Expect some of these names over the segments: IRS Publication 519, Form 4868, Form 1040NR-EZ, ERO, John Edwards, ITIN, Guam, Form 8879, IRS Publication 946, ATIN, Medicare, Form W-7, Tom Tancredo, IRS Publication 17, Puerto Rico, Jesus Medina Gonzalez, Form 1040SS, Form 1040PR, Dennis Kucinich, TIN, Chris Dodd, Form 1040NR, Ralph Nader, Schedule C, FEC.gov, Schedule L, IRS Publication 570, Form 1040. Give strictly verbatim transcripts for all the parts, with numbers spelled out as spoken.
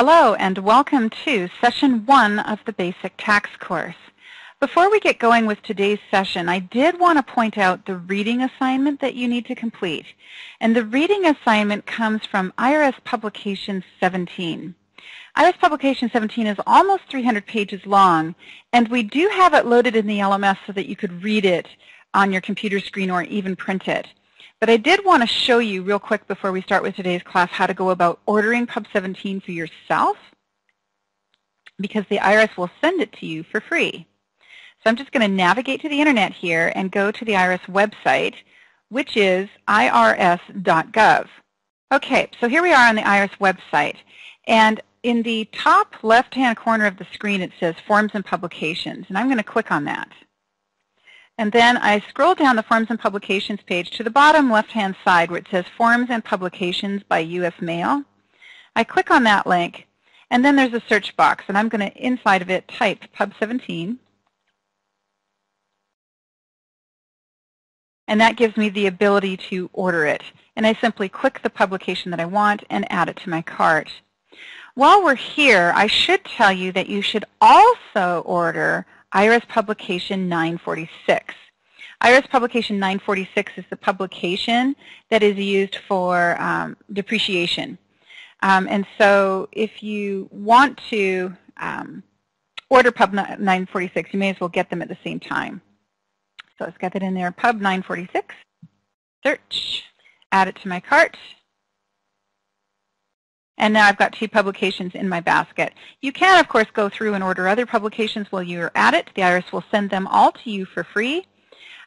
Hello and welcome to Session one of the Basic Tax course. Before we get going with today's session, I did want to point out the reading assignment that you need to complete. And the reading assignment comes from I R S Publication seventeen. I R S Publication seventeen is almost three hundred pages long, and we do have it loaded in the L M S so that you could read it on your computer screen or even print it. But I did want to show you real quick before we start with today's class how to go about ordering Pub seventeen for yourself, because the I R S will send it to you for free. So I'm just going to navigate to the internet here and go to the I R S website, which is I R S dot gov. Okay, so here we are on the I R S website. And in the top left-hand corner of the screen it says Forms and Publications, and I'm going to click on that. And then I scroll down the Forms and Publications page to the bottom left-hand side where it says Forms and Publications by U S Mail. I click on that link, and then there's a search box, and I'm going to, inside of it, type Pub seventeen. And that gives me the ability to order it. And I simply click the publication that I want and add it to my cart. While we're here, I should tell you that you should also order I R S Publication nine forty-six. I R S Publication nine forty-six is the publication that is used for um, depreciation. Um, and so if you want to um, order Pub nine forty-six, you may as well get them at the same time. So let's get that in there, Pub nine forty-six, search, add it to my cart. And now I've got two publications in my basket. You can, of course, go through and order other publications while you're at it. The I R S will send them all to you for free.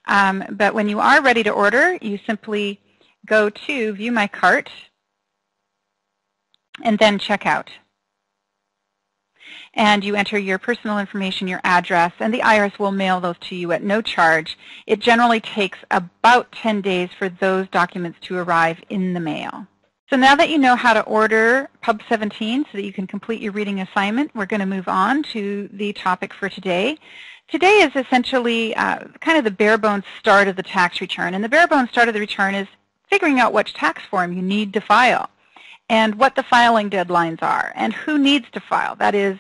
Um, but when you are ready to order, you simply go to View My Cart and then check out. And you enter your personal information, your address, and the I R S will mail those to you at no charge. It generally takes about ten days for those documents to arrive in the mail. So now that you know how to order Pub seventeen so that you can complete your reading assignment, we're going to move on to the topic for today. Today is essentially uh, kind of the bare-bones start of the tax return. And the bare-bones start of the return is figuring out which tax form you need to file and what the filing deadlines are and who needs to file. That is,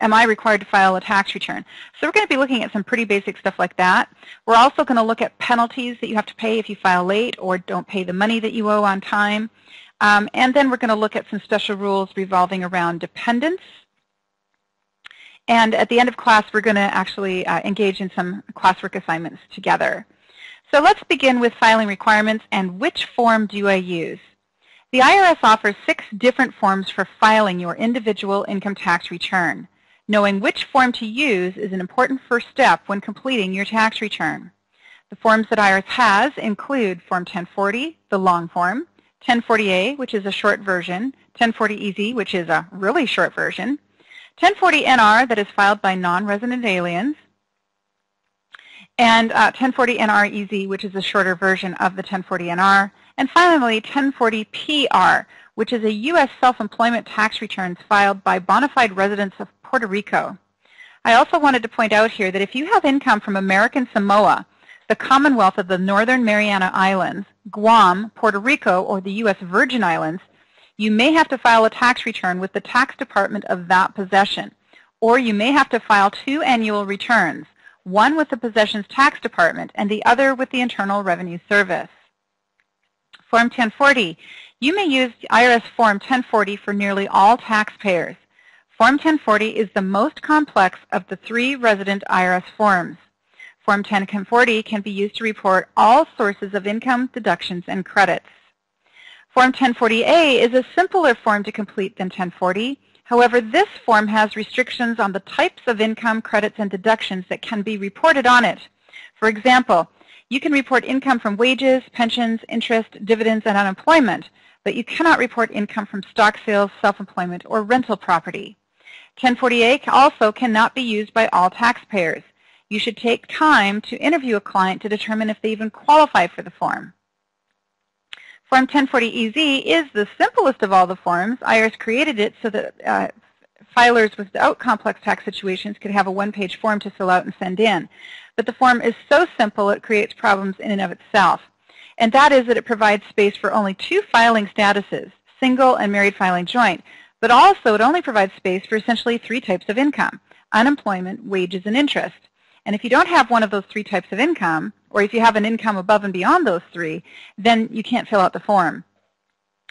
am I required to file a tax return? So we're going to be looking at some pretty basic stuff like that. We're also going to look at penalties that you have to pay if you file late or don't pay the money that you owe on time. Um, and then we're going to look at some special rules revolving around dependents. And at the end of class, we're going to actually uh, engage in some classwork assignments together. So let's begin with filing requirements and which form do I use? The I R S offers six different forms for filing your individual income tax return. Knowing which form to use is an important first step when completing your tax return. The forms that I R S has include Form ten forty, the long form, ten forty A, which is a short version, ten forty E Z, which is a really short version, ten forty N R, that is filed by non-resident aliens, and uh, ten forty N R E Z, which is a shorter version of the ten forty N R, and finally ten forty P R, which is a U S self-employment tax returns filed by bona fide residents of Puerto Rico. I also wanted to point out here that if you have income from American Samoa, the Commonwealth of the Northern Mariana Islands, Guam, Puerto Rico, or the U S Virgin Islands, you may have to file a tax return with the tax department of that possession. Or you may have to file two annual returns, one with the possession's tax department and the other with the Internal Revenue Service. Form ten forty. You may use I R S Form ten forty for nearly all taxpayers. Form ten forty is the most complex of the three resident I R S forms. Form ten forty can be used to report all sources of income, deductions, and credits. Form ten forty A is a simpler form to complete than ten forty. However, this form has restrictions on the types of income, credits, and deductions that can be reported on it. For example, you can report income from wages, pensions, interest, dividends, and unemployment, but you cannot report income from stock sales, self-employment, or rental property. ten forty A also cannot be used by all taxpayers. You should take time to interview a client to determine if they even qualify for the form. Form ten forty E Z is the simplest of all the forms. I R S created it so that uh, filers without complex tax situations could have a one-page form to fill out and send in. But the form is so simple it creates problems in and of itself. And that is that it provides space for only two filing statuses, single and married filing joint, But also, it only provides space for essentially three types of income: unemployment, wages, and interest. And if you don't have one of those three types of income, or if you have an income above and beyond those three, then you can't fill out the form.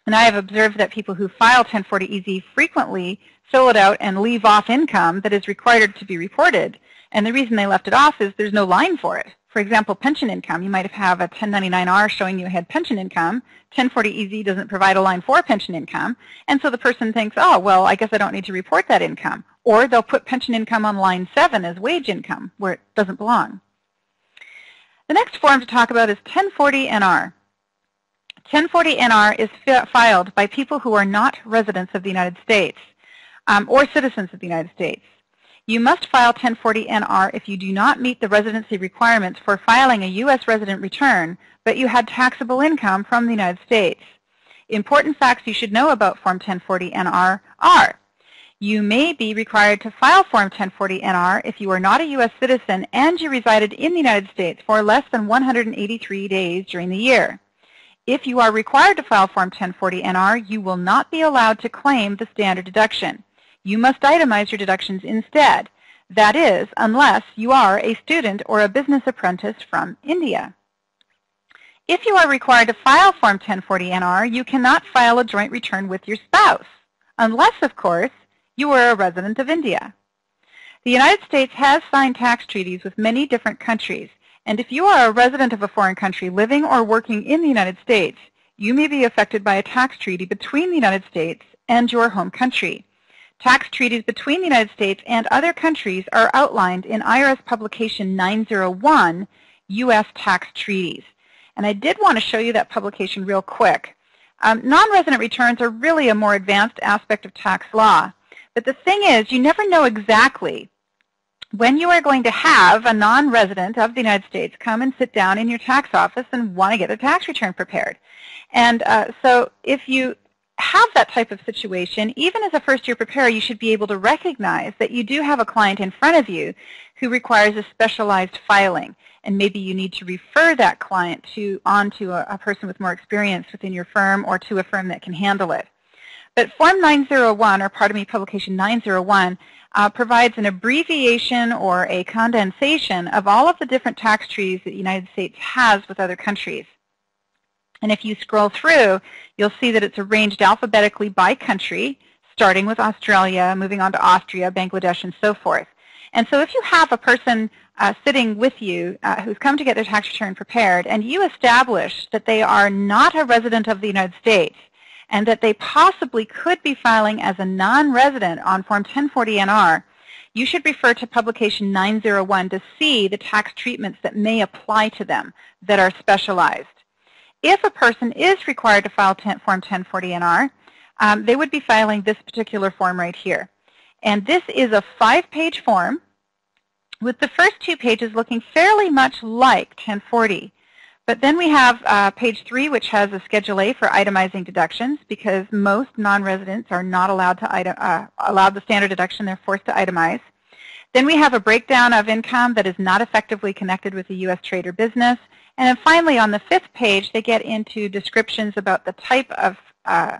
And I have observed that people who file ten forty E Z frequently fill it out and leave off income that is required to be reported. And the reason they left it off is there's no line for it. For example, pension income. You might have a ten ninety-nine R showing you had pension income. ten forty E Z doesn't provide a line for pension income. And so the person thinks, oh, well, I guess I don't need to report that income. Or they'll put pension income on line seven as wage income, where it doesn't belong. The next form to talk about is ten forty N R. ten forty N R is filed by people who are not residents of the United States um, or citizens of the United States. You must file ten forty N R if you do not meet the residency requirements for filing a U S resident return, but you had taxable income from the United States. Important facts you should know about Form ten forty N R are: you may be required to file Form ten forty N R if you are not a U S citizen and you resided in the United States for less than one hundred eighty-three days during the year. If you are required to file Form ten forty N R, you will not be allowed to claim the standard deduction. You must itemize your deductions instead. That is, unless you are a student or a business apprentice from India. If you are required to file Form ten forty N R, you cannot file a joint return with your spouse, unless, of course, you are a resident of India. The United States has signed tax treaties with many different countries, and if you are a resident of a foreign country living or working in the United States, you may be affected by a tax treaty between the United States and your home country. Tax treaties between the United States and other countries are outlined in I R S Publication nine oh one, U S Tax Treaties. And I did want to show you that publication real quick. Um, non-resident returns are really a more advanced aspect of tax law. But the thing is, you never know exactly when you are going to have a non-resident of the United States come and sit down in your tax office and want to get their tax return prepared. And uh, so if you have that type of situation, even as a first-year preparer, you should be able to recognize that you do have a client in front of you who requires a specialized filing, and maybe you need to refer that client to onto a, a person with more experience within your firm or to a firm that can handle it. But Form nine oh one, or pardon me, Publication nine oh one, uh, provides an abbreviation or a condensation of all of the different tax treaties that the United States has with other countries. And if you scroll through, you'll see that it's arranged alphabetically by country, starting with Australia, moving on to Austria, Bangladesh, and so forth. And so if you have a person uh, sitting with you uh, who's come to get their tax return prepared, and you establish that they are not a resident of the United States and that they possibly could be filing as a non-resident on Form ten forty N R, you should refer to Publication nine oh one to see the tax treatments that may apply to them that are specialized. If a person is required to file Form ten forty N R, um, they would be filing this particular form right here. And this is a five-page form with the first two pages looking fairly much like ten forty. But then we have uh, page three, which has a Schedule A for itemizing deductions, because most non-residents are not allowed to item, uh, allowed the standard deduction. They're forced to itemize. Then we have a breakdown of income that is not effectively connected with a U S trade or business. And then finally, on the fifth page, they get into descriptions about the type of uh,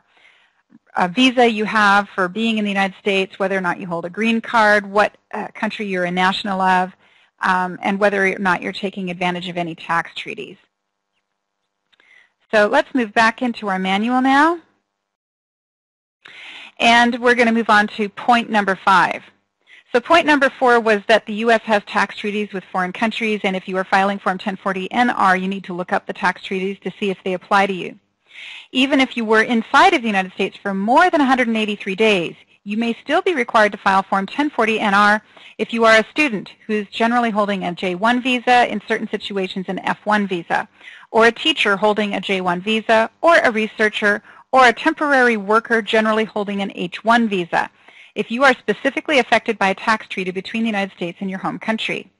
a visa you have for being in the United States, whether or not you hold a green card, what uh, country you're a national of, um, and whether or not you're taking advantage of any tax treaties. So let's move back into our manual now. And we're going to move on to point number five. So point number four was that the U S has tax treaties with foreign countries, and if you are filing Form ten forty N R, you need to look up the tax treaties to see if they apply to you. Even if you were inside of the United States for more than one hundred eighty-three days, you may still be required to file Form ten forty N R if you are a student who is generally holding a J one visa, in certain situations an F one visa, or a teacher holding a J one visa, or a researcher, or a temporary worker generally holding an H one visa, if you are specifically affected by a tax treaty between the United States and your home country.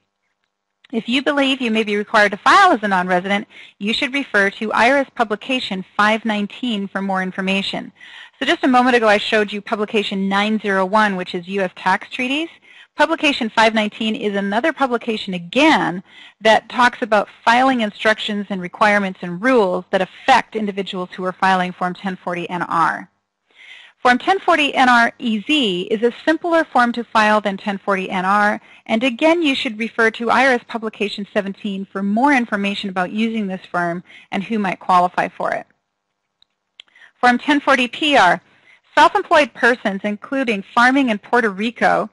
If you believe you may be required to file as a non-resident, you should refer to I R S Publication five nineteen for more information. So just a moment ago I showed you Publication nine oh one, which is U S Tax Treaties. Publication five nineteen is another publication, again, that talks about filing instructions and requirements and rules that affect individuals who are filing Form ten forty N R. Form ten forty N R E Z is a simpler form to file than ten forty N R, and again you should refer to I R S Publication seventeen for more information about using this form and who might qualify for it. Form ten forty P R. Self-employed persons, including farming in Puerto Rico,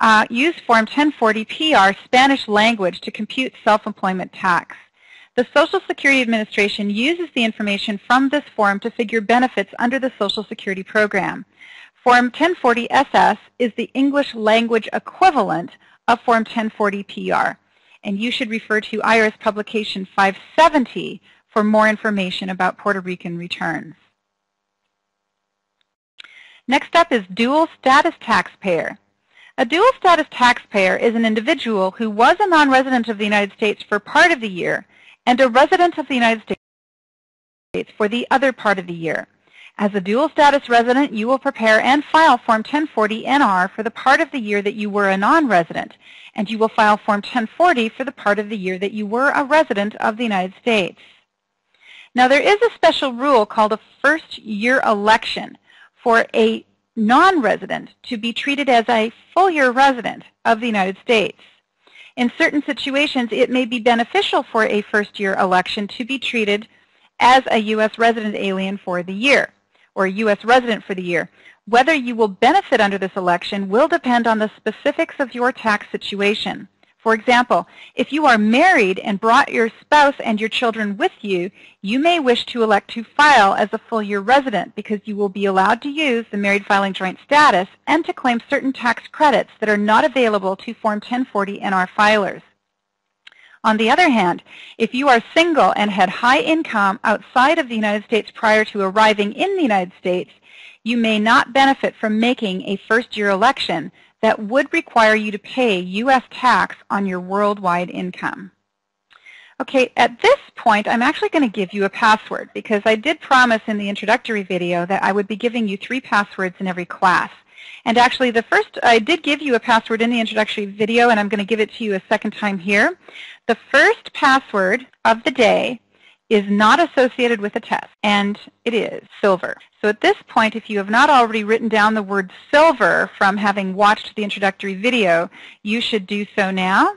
uh, use Form ten forty P R Spanish language to compute self-employment tax. The Social Security Administration uses the information from this form to figure benefits under the Social Security program. Form ten forty S S is the English language equivalent of Form ten forty P R, and you should refer to I R S Publication five seventy for more information about Puerto Rican returns. Next up is dual status taxpayer. A dual status taxpayer is an individual who was a non-resident of the United States for part of the year and a resident of the United States for the other part of the year. As a dual status resident, you will prepare and file Form ten forty N R for the part of the year that you were a non-resident, and you will file Form ten forty for the part of the year that you were a resident of the United States. Now, there is a special rule called a first-year election for a non-resident to be treated as a full-year resident of the United States. In certain situations, it may be beneficial for a first-year election to be treated as a U S resident alien for the year, or a U S resident for the year. Whether you will benefit under this election will depend on the specifics of your tax situation. For example, if you are married and brought your spouse and your children with you, you may wish to elect to file as a full-year resident because you will be allowed to use the married filing joint status and to claim certain tax credits that are not available to Form ten forty N R filers. On the other hand, if you are single and had high income outside of the United States prior to arriving in the United States, you may not benefit from making a first-year election that would require you to pay U S tax on your worldwide income. Okay, at this point, I'm actually going to give you a password because I did promise in the introductory video that I would be giving you three passwords in every class. And actually, the first, I did give you a password in the introductory video, and I'm going to give it to you a second time here. The first password of the day is not associated with a test, and it is silver. So at this point, if you have not already written down the word silver from having watched the introductory video, you should do so now.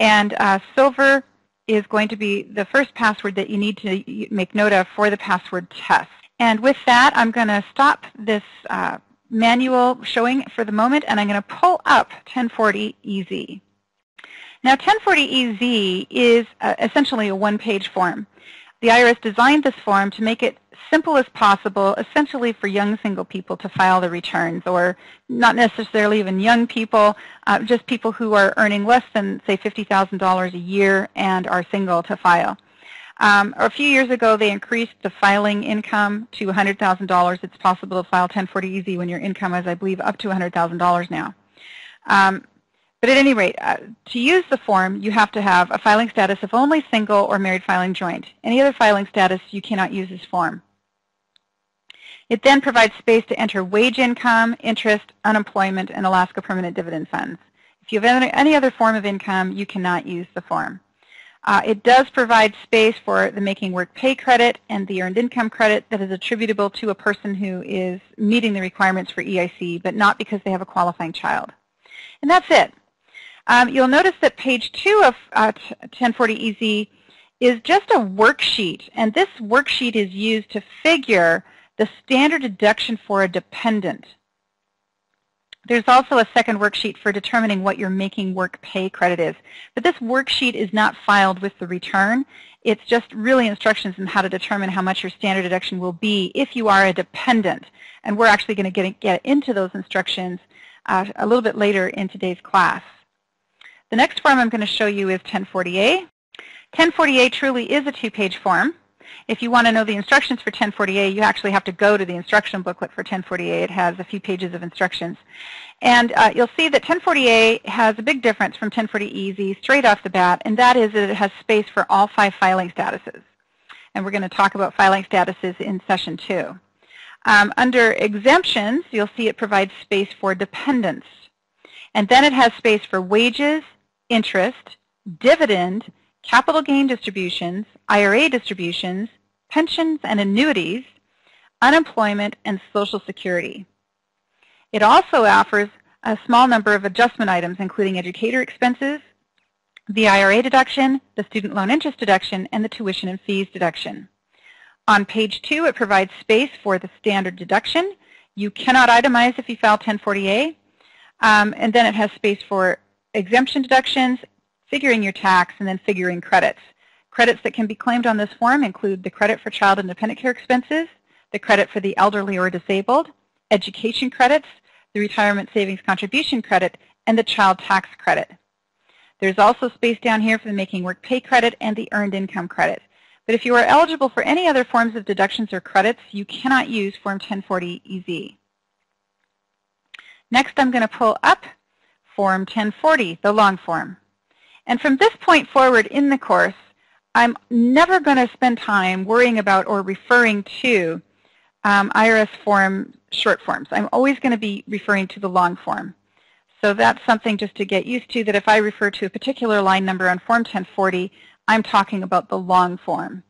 And uh, silver is going to be the first password that you need to make note of for the password test. And with that, I'm going to stop this uh, manual showing for the moment, and I'm going to pull up ten forty E Z. Now, ten forty E Z is uh, essentially a one-page form. The I R S designed this form to make it simple as possible, essentially for young single people to file their returns, or not necessarily even young people, uh, just people who are earning less than, say, fifty thousand dollars a year and are single to file. Um, a few years ago, they increased the filing income to one hundred thousand dollars. It's possible to file ten forty E Z when your income is, I believe, up to one hundred thousand dollars now. Um, But at any rate, uh, to use the form, you have to have a filing status of only single or married filing joint. Any other filing status, you cannot use this form. It then provides space to enter wage income, interest, unemployment, and Alaska Permanent Dividend Funds. If you have any other form of income, you cannot use the form. Uh, it does provide space for the Making Work Pay Credit and the Earned Income Credit that is attributable to a person who is meeting the requirements for E I C, but not because they have a qualifying child. And that's it. Um, you'll notice that page two of uh, ten forty E Z is just a worksheet, and this worksheet is used to figure the standard deduction for a dependent. There's also a second worksheet for determining what your Making Work Pay Credit is, but this worksheet is not filed with the return. It's just really instructions on how to determine how much your standard deduction will be if you are a dependent, and we're actually going to get, get into those instructions uh, a little bit later in today's class. The next form I'm going to show you is ten forty A. ten forty A truly is a two-page form. If you want to know the instructions for ten forty A, you actually have to go to the instruction booklet for ten forty A. It has a few pages of instructions. And uh, you'll see that ten forty A has a big difference from ten forty E Z straight off the bat, and that is that it has space for all five filing statuses. And we're going to talk about filing statuses in session two. Um, under exemptions, you'll see it provides space for dependents. And then it has space for wages, interest, dividend, capital gain distributions, I R A distributions, pensions and annuities, unemployment, and Social Security. It also offers a small number of adjustment items, including educator expenses, the I R A deduction, the student loan interest deduction, and the tuition and fees deduction. On page two, it provides space for the standard deduction. You cannot itemize if you file ten forty A. Um, and then it has space for exemption deductions, figuring your tax, and then figuring credits. Credits that can be claimed on this form include the credit for child and dependent care expenses, the credit for the elderly or disabled, education credits, the retirement savings contribution credit, and the child tax credit. There's also space down here for the making work pay credit and the earned income credit. But if you are eligible for any other forms of deductions or credits, you cannot use Form ten forty E Z. Next, I'm going to pull up Form ten forty, the long form. And from this point forward in the course, I'm never going to spend time worrying about or referring to um, I R S form short forms. I'm always going to be referring to the long form. So that's something just to get used to, that if I refer to a particular line number on Form ten forty, I'm talking about the long form.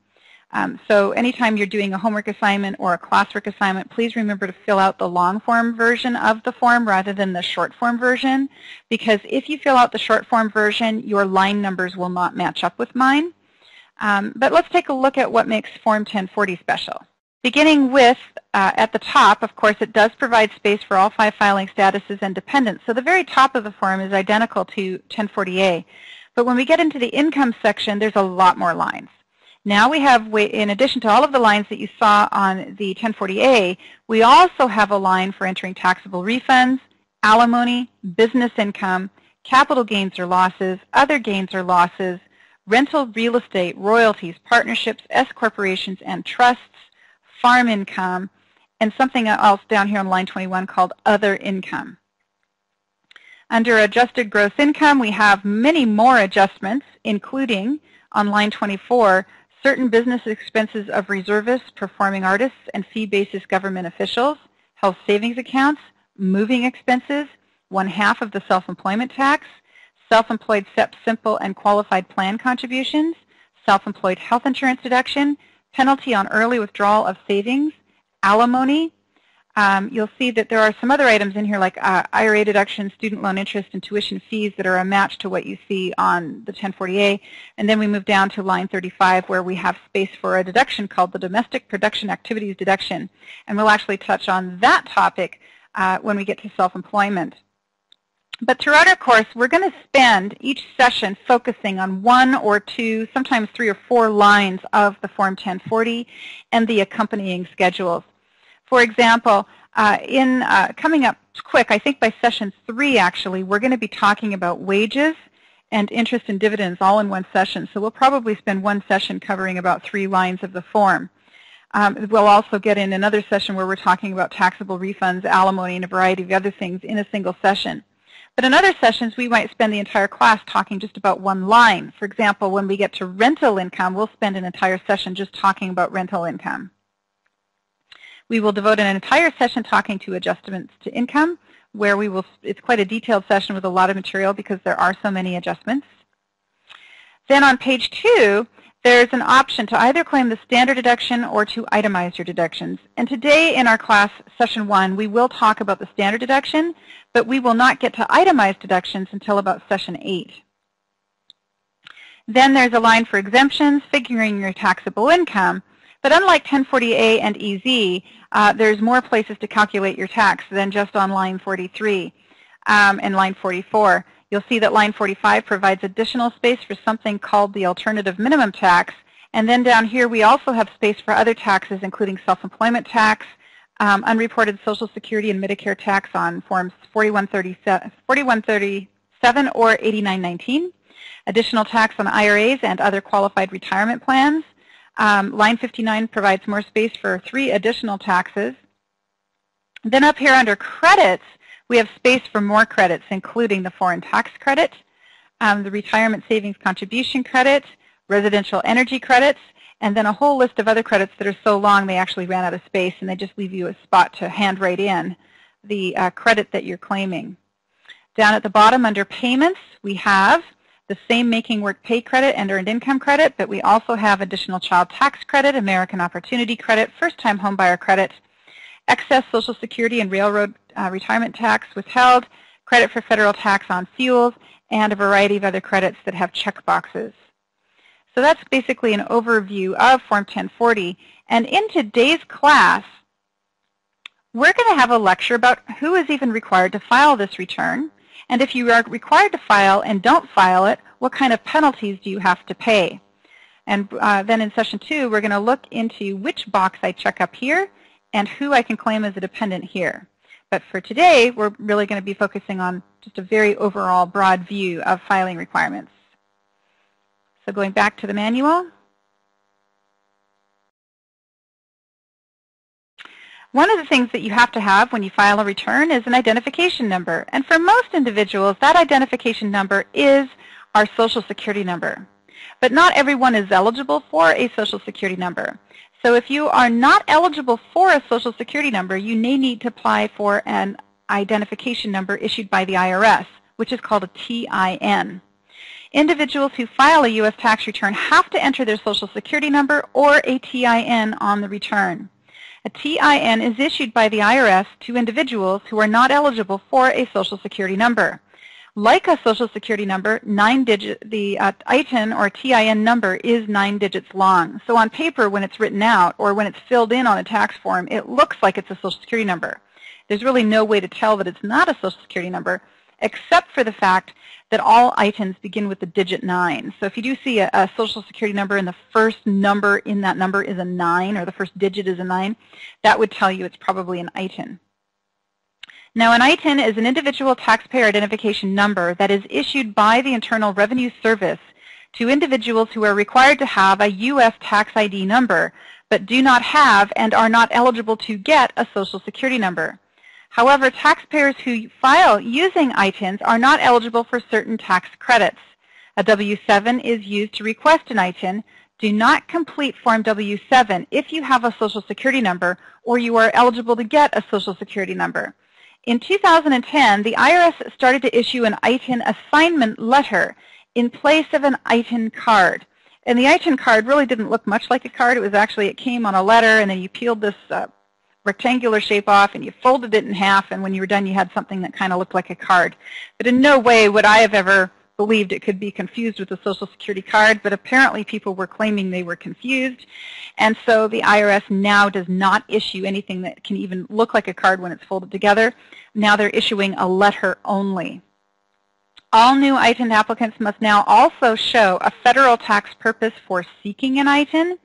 Um, so anytime you're doing a homework assignment or a classwork assignment, please remember to fill out the long form version of the form rather than the short form version, because if you fill out the short form version, your line numbers will not match up with mine. Um, but let's take a look at what makes Form ten forty special. Beginning with, uh, at the top, of course, it does provide space for all five filing statuses and dependents. So the very top of the form is identical to ten forty A. But when we get into the income section, there's a lot more lines. Now we have, in addition to all of the lines that you saw on the ten forty A, we also have a line for entering taxable refunds, alimony, business income, capital gains or losses, other gains or losses, rental real estate, royalties, partnerships, S-corporations, and trusts, farm income, and something else down here on line twenty-one called other income. Under adjusted gross income, we have many more adjustments, including on line twenty-four, certain business expenses of reservists, performing artists, and fee basis government officials, health savings accounts, moving expenses, one half of the self-employment tax, self-employed S E P simple and qualified plan contributions, self-employed health insurance deduction, penalty on early withdrawal of savings, alimony. Um, you'll see that there are some other items in here like uh, I R A deduction, student loan interest, and tuition fees that are a match to what you see on the ten forty A. And then we move down to line thirty-five, where we have space for a deduction called the domestic production activities deduction. And we'll actually touch on that topic uh, when we get to self-employment. But throughout our course, we're going to spend each session focusing on one or two, sometimes three or four lines of the Form ten forty and the accompanying schedules. For example, uh, in uh, coming up quick, I think by session three, actually, we're going to be talking about wages and interest and dividends all in one session. So we'll probably spend one session covering about three lines of the form. Um, we'll also get in another session where we're talking about taxable refunds, alimony, and a variety of other things in a single session. But in other sessions, we might spend the entire class talking just about one line. For example, when we get to rental income, we'll spend an entire session just talking about rental income. We will devote an entire session talking to adjustments to income, where we will, it's quite a detailed session with a lot of material because there are so many adjustments. Then on page two, there's an option to either claim the standard deduction or to itemize your deductions. And today in our class, session one, we will talk about the standard deduction, but we will not get to itemized deductions until about session eight. Then there's a line for exemptions, figuring your taxable income. But unlike ten forty A and E Z, uh, there's more places to calculate your tax than just on line forty-three um, and line forty-four. You'll see that line forty-five provides additional space for something called the alternative minimum tax. And then down here, we also have space for other taxes, including self-employment tax, um, unreported Social Security and Medicare tax on Forms forty-one thirty-seven or eighty-nine nineteen, additional tax on I R As and other qualified retirement plans. Um, line fifty-nine provides more space for three additional taxes. Then up here under credits, we have space for more credits, including the foreign tax credit, um, the retirement savings contribution credit, residential energy credits, and then a whole list of other credits that are so long they actually ran out of space and they just leave you a spot to hand write in the uh, credit that you're claiming. Down at the bottom under payments, we have the same Making Work Pay Credit and Earned Income Credit, but we also have additional Child Tax Credit, American Opportunity Credit, First-Time Homebuyer Credit, excess Social Security and Railroad uh, Retirement Tax withheld, credit for federal tax on fuels, and a variety of other credits that have check boxes. So that's basically an overview of Form ten forty. And in today's class, we're going to have a lecture about who is even required to file this return, and if you are required to file and don't file it, what kind of penalties do you have to pay? And uh, then in session two, we're going to look into which box I check up here and who I can claim as a dependent here. But for today, we're really going to be focusing on just a very overall broad view of filing requirements. So going back to the manual. One of the things that you have to have when you file a return is an identification number. And for most individuals, that identification number is our Social Security number. But not everyone is eligible for a Social Security number. So if you are not eligible for a Social Security number, you may need to apply for an identification number issued by the I R S, which is called a T I N. Individuals who file a U S tax return have to enter their Social Security number or a T I N on the return. A T I N is issued by the I R S to individuals who are not eligible for a Social Security number. Like a Social Security number, nine digit, the uh, I T I N or T I N number is nine digits long. So on paper, when it's written out or when it's filled in on a tax form, it looks like it's a Social Security number. There's really no way to tell that it's not a Social Security number, except for the fact that all I T I Ns begin with the digit nine. So if you do see a, a Social Security number and the first number in that number is a nine, or the first digit is a nine, that would tell you it's probably an I T I N. Now an I T I N is an individual taxpayer identification number that is issued by the Internal Revenue Service to individuals who are required to have a U S tax I D number, but do not have and are not eligible to get a Social Security number. However, taxpayers who file using I T I Ns are not eligible for certain tax credits. A W seven is used to request an I T I N. Do not complete Form W seven if you have a Social Security number or you are eligible to get a Social Security number. In two thousand ten, the I R S started to issue an I T I N assignment letter in place of an I T I N card. And the I T I N card really didn't look much like a card. It was actually, it came on a letter, and then you peeled this uh, rectangular shape off and you folded it in half, and when you were done you had something that kind of looked like a card. But in no way would I have ever believed it could be confused with a Social Security card, but apparently people were claiming they were confused, and so the I R S now does not issue anything that can even look like a card when it's folded together. Now they're issuing a letter only. All new I T I N applicants must now also show a federal tax purpose for seeking an I T I N.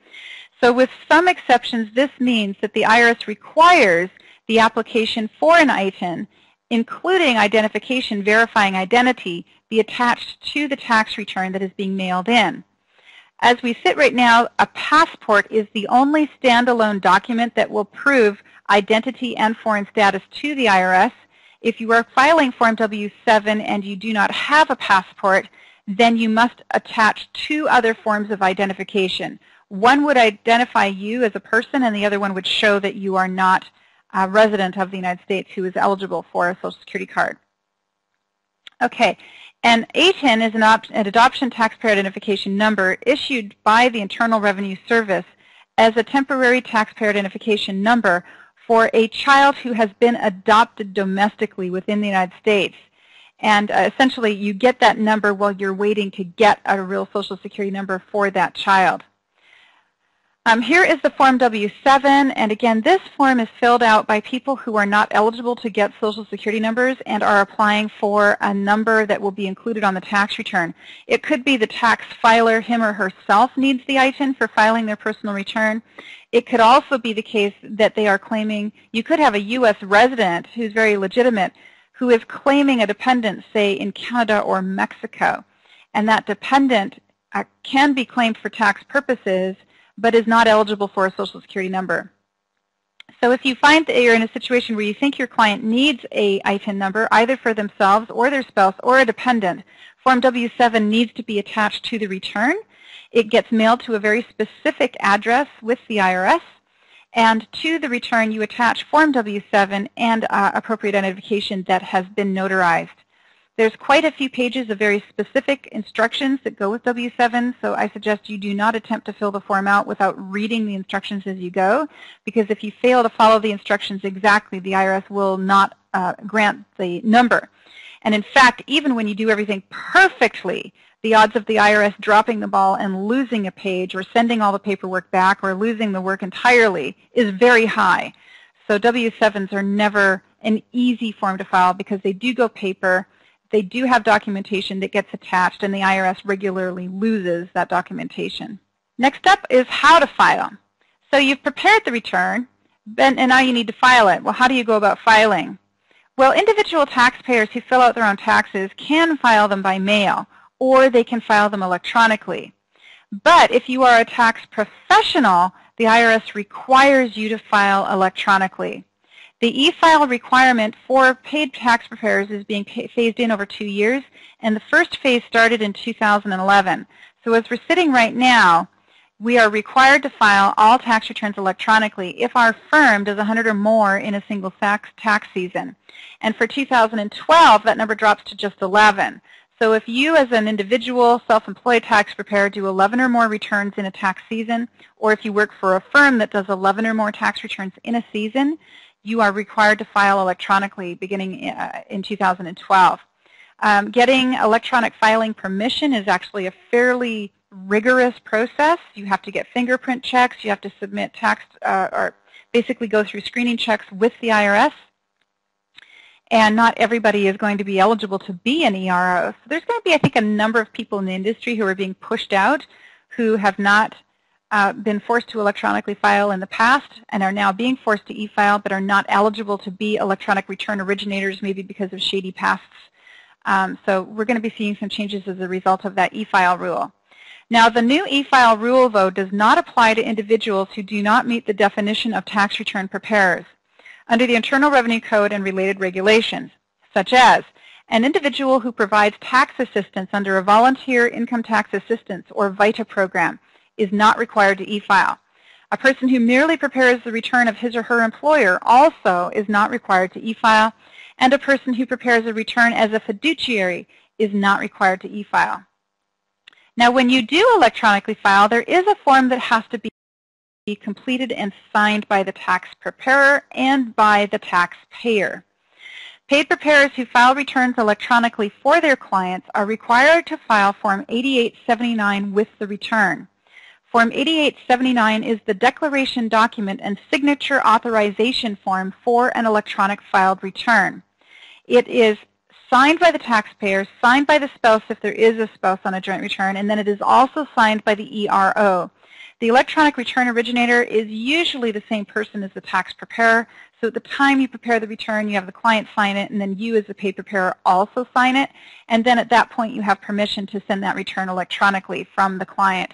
So with some exceptions, this means that the I R S requires the application for an I T I N, including identification verifying identity, be attached to the tax return that is being mailed in. As we sit right now, a passport is the only standalone document that will prove identity and foreign status to the I R S. If you are filing Form W seven and you do not have a passport, then you must attach two other forms of identification. One would identify you as a person, and the other one would show that you are not a resident of the United States who is eligible for a Social Security card. Okay, an A T I N is an, an adoption taxpayer identification number issued by the Internal Revenue Service as a temporary taxpayer identification number for a child who has been adopted domestically within the United States. And uh, essentially, you get that number while you're waiting to get a real Social Security number for that child. Um, here is the Form W seven, and again, this form is filled out by people who are not eligible to get Social Security numbers and are applying for a number that will be included on the tax return. It could be the tax filer, him or herself, needs the I T I N for filing their personal return. It could also be the case that they are claiming, you could have a U S resident who's very legitimate, who is claiming a dependent, say, in Canada or Mexico, and that dependent uh, can be claimed for tax purposes, but is not eligible for a Social Security number. So if you find that you're in a situation where you think your client needs a I T I N number, either for themselves or their spouse or a dependent, Form W seven needs to be attached to the return. It gets mailed to a very specific address with the I R S, and to the return you attach Form W seven and uh, appropriate identification that has been notarized. There's quite a few pages of very specific instructions that go with W seven, so I suggest you do not attempt to fill the form out without reading the instructions as you go, because if you fail to follow the instructions exactly, the I R S will not uh, grant the number. And in fact, even when you do everything perfectly, the odds of the I R S dropping the ball and losing a page or sending all the paperwork back or losing the work entirely is very high. So W sevens are never an easy form to file because they do go paper. They do have documentation that gets attached, and the I R S regularly loses that documentation. Next up is how to file. So you've prepared the return, and now you need to file it. Well, how do you go about filing? Well, individual taxpayers who fill out their own taxes can file them by mail, or they can file them electronically. But if you are a tax professional, the I R S requires you to file electronically. The e-file requirement for paid tax preparers is being phased in over two years, and the first phase started in two thousand eleven. So as we're sitting right now, we are required to file all tax returns electronically if our firm does one hundred or more in a single tax, tax season. And for two thousand twelve, that number drops to just eleven. So if you as an individual self-employed tax preparer do eleven or more returns in a tax season, or if you work for a firm that does eleven or more tax returns in a season, you are required to file electronically beginning uh, in two thousand twelve. Um, getting electronic filing permission is actually a fairly rigorous process. You have to get fingerprint checks. You have to submit tax uh, or basically go through screening checks with the I R S. And not everybody is going to be eligible to be an E R O. So there's going to be, I think, a number of people in the industry who are being pushed out who have not Uh, been forced to electronically file in the past and are now being forced to e-file but are not eligible to be electronic return originators, maybe because of shady pasts. Um, so we're going to be seeing some changes as a result of that e-file rule. Now, the new e-file rule, though, does not apply to individuals who do not meet the definition of tax return preparers under the Internal Revenue Code and related regulations, such as an individual who provides tax assistance under a Volunteer Income Tax Assistance or VITA program is not required to e-file. A person who merely prepares the return of his or her employer also is not required to e-file, and a person who prepares a return as a fiduciary is not required to e-file. Now, when you do electronically file, there is a form that has to be completed and signed by the tax preparer and by the taxpayer. Paid preparers who file returns electronically for their clients are required to file Form eighty-eight seventy-nine with the return. Form eighty-eight seventy-nine is the declaration document and signature authorization form for an electronic filed return. It is signed by the taxpayer, signed by the spouse if there is a spouse on a joint return, and then it is also signed by the E R O. The electronic return originator is usually the same person as the tax preparer, so at the time you prepare the return, you have the client sign it, and then you as the paid preparer also sign it, and then at that point you have permission to send that return electronically from the client.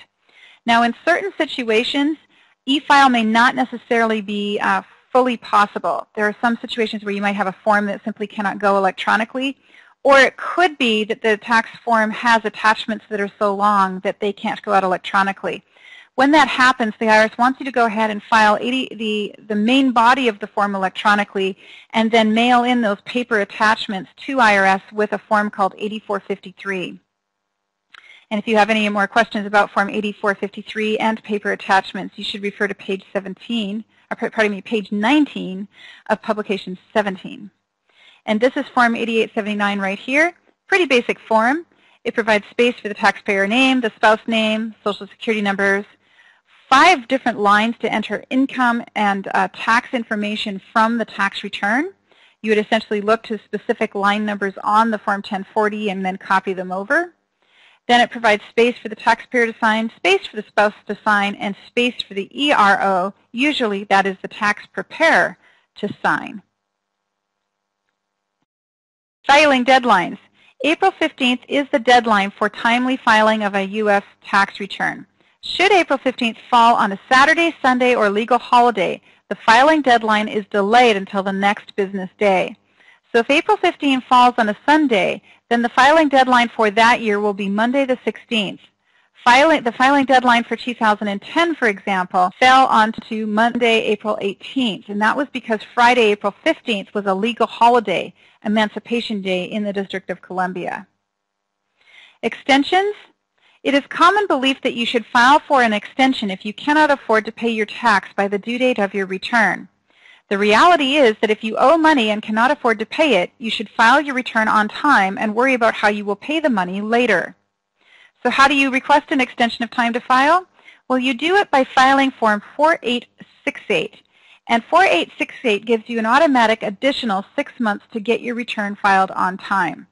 Now, in certain situations, e-file may not necessarily be uh, fully possible. There are some situations where you might have a form that simply cannot go electronically, or it could be that the tax form has attachments that are so long that they can't go out electronically. When that happens, the I R S wants you to go ahead and file eighty, the, the main body of the form electronically and then mail in those paper attachments to I R S with a form called eighty-four fifty-three. And if you have any more questions about Form eighty-four fifty-three and paper attachments, you should refer to page seventeen, or pardon me, page nineteen of Publication seventeen. And this is Form eighty-eight seventy-nine right here. Pretty basic form. It provides space for the taxpayer name, the spouse name, Social Security numbers, five different lines to enter income and uh, tax information from the tax return. You would essentially look to specific line numbers on the Form ten forty and then copy them over. Then it provides space for the taxpayer to sign, space for the spouse to sign, and space for the E R O, usually that is the tax preparer, to sign. Filing deadlines. April fifteenth is the deadline for timely filing of a U S tax return. Should April fifteenth fall on a Saturday, Sunday, or legal holiday, the filing deadline is delayed until the next business day. So if April fifteenth falls on a Sunday, then the filing deadline for that year will be Monday the sixteenth. Filing, the filing deadline for two thousand ten, for example, fell onto Monday, April eighteenth, and that was because Friday, April fifteenth, was a legal holiday, Emancipation Day, in the District of Columbia. Extensions. It is common belief that you should file for an extension if you cannot afford to pay your tax by the due date of your return. The reality is that if you owe money and cannot afford to pay it, you should file your return on time and worry about how you will pay the money later. So how do you request an extension of time to file? Well, you do it by filing Form forty-eight sixty-eight. And forty-eight sixty-eight gives you an automatic additional six months to get your return filed on time.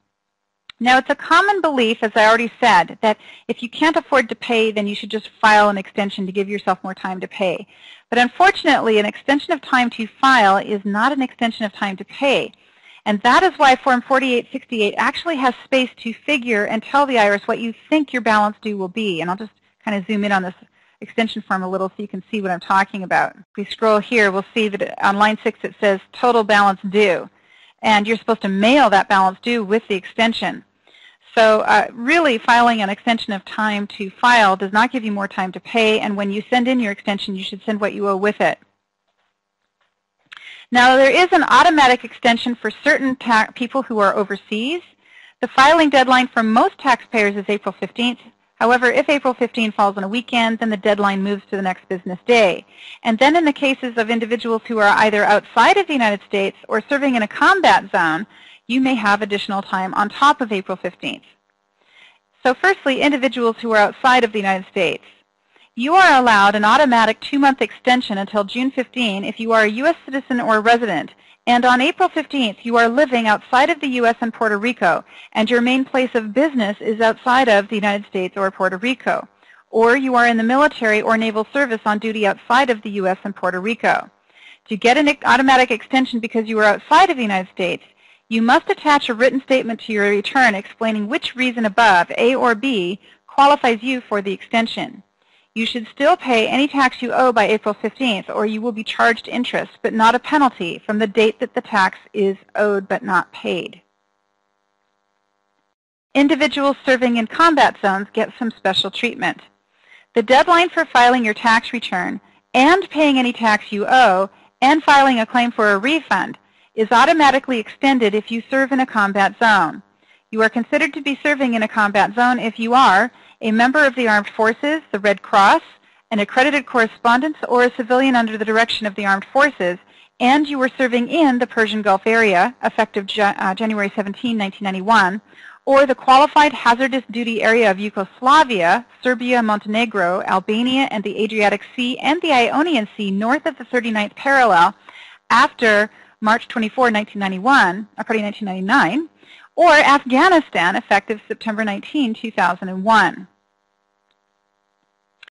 Now, it's a common belief, as I already said, that if you can't afford to pay, then you should just file an extension to give yourself more time to pay. But unfortunately, an extension of time to file is not an extension of time to pay. And that is why Form forty-eight sixty-eight actually has space to figure and tell the I R S what you think your balance due will be. And I'll just kind of zoom in on this extension form a little so you can see what I'm talking about. If we scroll here, we'll see that on line six it says total balance due. And you're supposed to mail that balance due with the extension. So uh, really, filing an extension of time to file does not give you more time to pay. And when you send in your extension, you should send what you owe with it. Now, there is an automatic extension for certain tax people who are overseas. The filing deadline for most taxpayers is April fifteenth. However, if April fifteenth falls on a weekend, then the deadline moves to the next business day. And then in the cases of individuals who are either outside of the United States or serving in a combat zone, you may have additional time on top of April fifteenth. So firstly, individuals who are outside of the United States. You are allowed an automatic two-month extension until June fifteenth if you are a U S citizen or resident, and on April fifteenth you are living outside of the U S and Puerto Rico, and your main place of business is outside of the United States or Puerto Rico, or you are in the military or naval service on duty outside of the U S and Puerto Rico. To get an automatic extension because you are outside of the United States, you must attach a written statement to your return explaining which reason above, A or B, qualifies you for the extension. You should still pay any tax you owe by April fifteenth, or you will be charged interest, but not a penalty, from the date that the tax is owed but not paid. Individuals serving in combat zones get some special treatment. The deadline for filing your tax return and paying any tax you owe and filing a claim for a refund is automatically extended if you serve in a combat zone. You are considered to be serving in a combat zone if you are a member of the Armed Forces, the Red Cross, an accredited correspondent, or a civilian under the direction of the Armed Forces, and you were serving in the Persian Gulf area, effective January seventeenth, nineteen ninety-one, or the Qualified Hazardous Duty Area of Yugoslavia, Serbia, Montenegro, Albania, and the Adriatic Sea, and the Ionian Sea north of the thirty-ninth parallel after March twenty-fourth, nineteen ninety-one, according to nineteen ninety-nine, or Afghanistan, effective September nineteenth, two thousand one.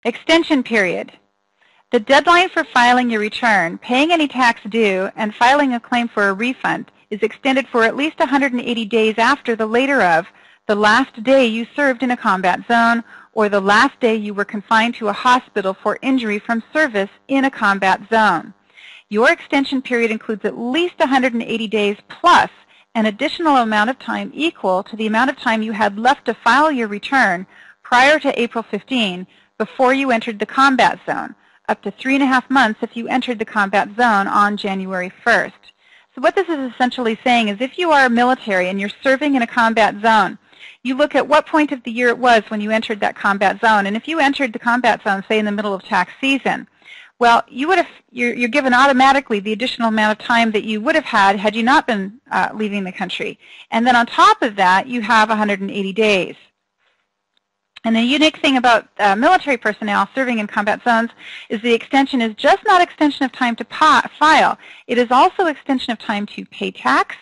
Extension period. The deadline for filing your return, paying any tax due, and filing a claim for a refund is extended for at least one hundred eighty days after the later of the last day you served in a combat zone or the last day you were confined to a hospital for injury from service in a combat zone. Your extension period includes at least one hundred eighty days plus an additional amount of time equal to the amount of time you had left to file your return prior to April fifteenth before you entered the combat zone, up to three and a half months if you entered the combat zone on January first. So what this is essentially saying is if you are military and you're serving in a combat zone, you look at what point of the year it was when you entered that combat zone. And if you entered the combat zone, say in the middle of tax season, well, you would have, you're, you're given automatically the additional amount of time that you would have had had you not been uh, leaving the country. And then on top of that, you have one hundred eighty days. And the unique thing about uh, military personnel serving in combat zones is the extension is just not extension of time to file. It is also extension of time to pay tax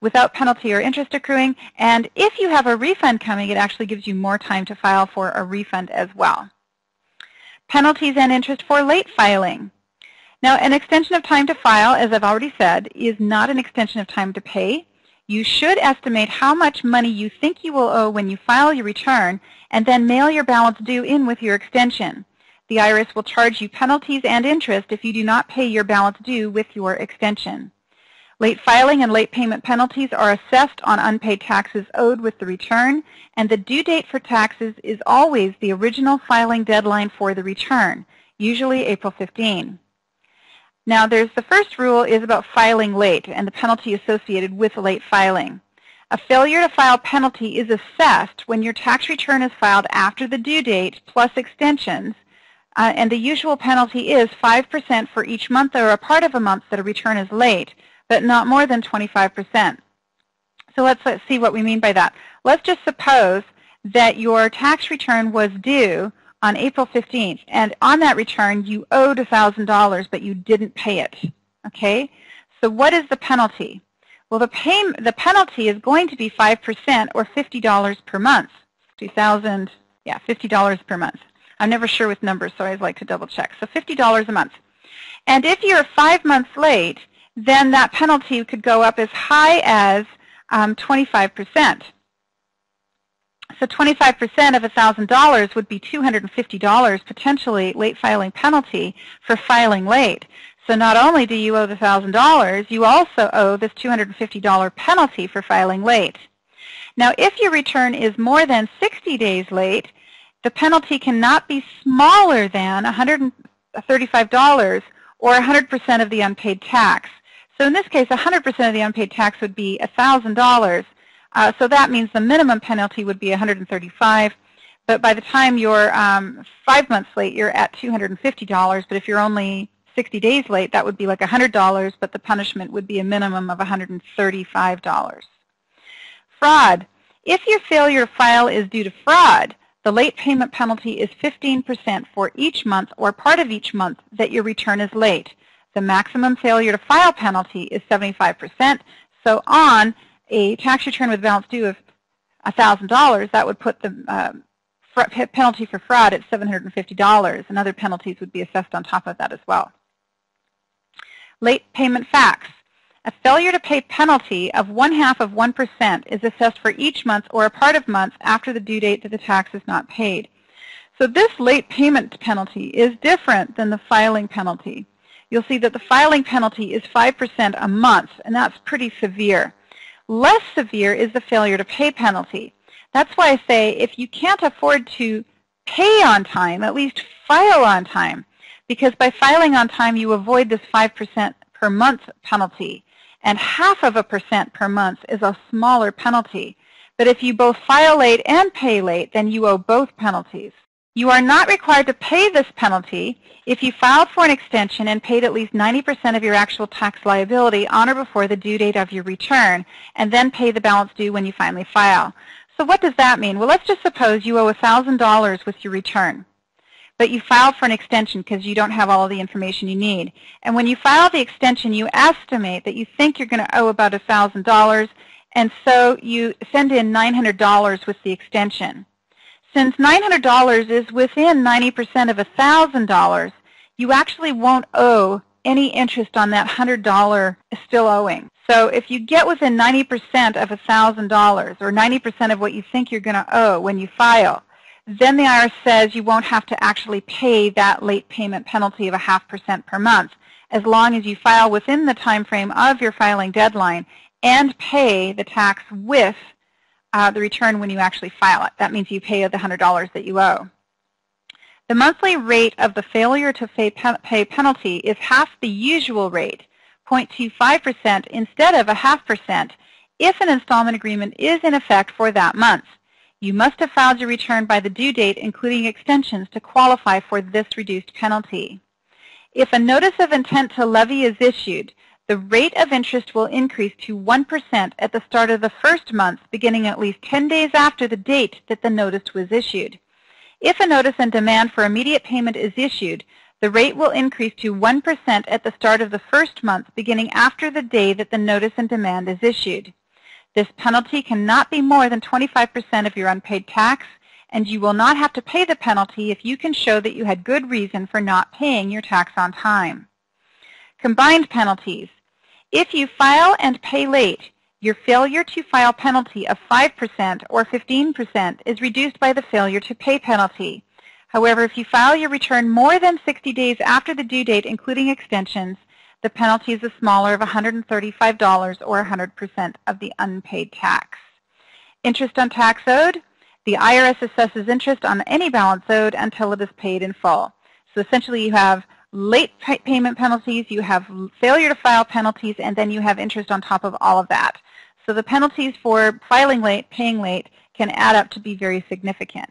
without penalty or interest accruing. And if you have a refund coming, it actually gives you more time to file for a refund as well. Penalties and interest for late filing. Now, an extension of time to file, as I've already said, is not an extension of time to pay. You should estimate how much money you think you will owe when you file your return and then mail your balance due in with your extension. The I R S will charge you penalties and interest if you do not pay your balance due with your extension. Late filing and late payment penalties are assessed on unpaid taxes owed with the return, and the due date for taxes is always the original filing deadline for the return, usually April fifteenth. Now, there's the first rule is about filing late and the penalty associated with late filing. A failure to file penalty is assessed when your tax return is filed after the due date plus extensions, uh, and the usual penalty is five percent for each month or a part of a month that a return is late, but not more than twenty-five percent. So let's, let's see what we mean by that. Let's just suppose that your tax return was due on April fifteenth, and on that return you owed one thousand dollars, but you didn't pay it. Okay? So what is the penalty? Well, the, pay, the penalty is going to be five percent or fifty dollars per month. two thousand, yeah, fifty dollars per month. I'm never sure with numbers, so I always like to double check. So fifty dollars a month. And if you're five months late, then that penalty could go up as high as um, twenty-five percent. So twenty-five percent of one thousand dollars would be two hundred fifty dollars potentially late filing penalty for filing late. So not only do you owe the one thousand dollars, you also owe this two hundred fifty dollar penalty for filing late. Now, if your return is more than sixty days late, the penalty cannot be smaller than one hundred thirty-five dollars or one hundred percent of the unpaid tax. So in this case, one hundred percent of the unpaid tax would be one thousand dollars. Uh, so that means the minimum penalty would be one hundred thirty-five dollars. But by the time you're um, five months late, you're at two hundred fifty dollars. But if you're only sixty days late, that would be like one hundred dollars. But the punishment would be a minimum of one hundred thirty-five dollars. Fraud. If your failure to file is due to fraud, the late payment penalty is fifteen percent for each month or part of each month that your return is late. The maximum failure to file penalty is seventy-five percent. So on a tax return with balance due of one thousand dollars, that would put the um, penalty for fraud at seven hundred fifty dollars, and other penalties would be assessed on top of that as well. Late payment facts. A failure to pay penalty of one-half of one percent is assessed for each month or a part of month after the due date that the tax is not paid. So this late payment penalty is different than the filing penalty. You'll see that the filing penalty is five percent a month, and that's pretty severe. Less severe is the failure to pay penalty. That's why I say if you can't afford to pay on time, at least file on time, because by filing on time you avoid this five percent per month penalty, and half of a percent per month is a smaller penalty. But if you both file late and pay late, then you owe both penalties. You are not required to pay this penalty if you filed for an extension and paid at least ninety percent of your actual tax liability on or before the due date of your return, and then pay the balance due when you finally file. So what does that mean? Well, let's just suppose you owe one thousand dollars with your return, but you filed for an extension because you don't have all the information you need. And when you file the extension, you estimate that you think you're going to owe about one thousand dollars, and so you send in nine hundred dollars with the extension. Since nine hundred dollars is within ninety percent of one thousand dollars, you actually won't owe any interest on that one hundred dollars still owing. So if you get within ninety percent of one thousand dollars or ninety percent of what you think you're going to owe when you file, then the I R S says you won't have to actually pay that late payment penalty of a half percent per month, as long as you file within the time frame of your filing deadline and pay the tax with Uh, the return when you actually file it. That means you pay the one hundred dollars that you owe. The monthly rate of the failure to pay, pen pay penalty is half the usual rate, zero point two five percent instead of a half percent, if an installment agreement is in effect for that month. You must have filed your return by the due date, including extensions, to qualify for this reduced penalty. If a notice of intent to levy is issued, the rate of interest will increase to one percent at the start of the first month, beginning at least ten days after the date that the notice was issued. If a notice and demand for immediate payment is issued, the rate will increase to one percent at the start of the first month, beginning after the day that the notice and demand is issued. This penalty cannot be more than twenty-five percent of your unpaid tax, and you will not have to pay the penalty if you can show that you had good reason for not paying your tax on time. Combined penalties. If you file and pay late, your failure to file penalty of five percent or fifteen percent is reduced by the failure to pay penalty. However, if you file your return more than sixty days after the due date, including extensions, The penalty is the smaller of one hundred thirty-five dollars or one hundred percent of the unpaid tax. Interest on tax owed. The I R S assesses interest on any balance owed until it is paid in full. So essentially you have late pay payment penalties, you have failure to file penalties, and then you have interest on top of all of that. So the penalties for filing late, paying late, can add up to be very significant.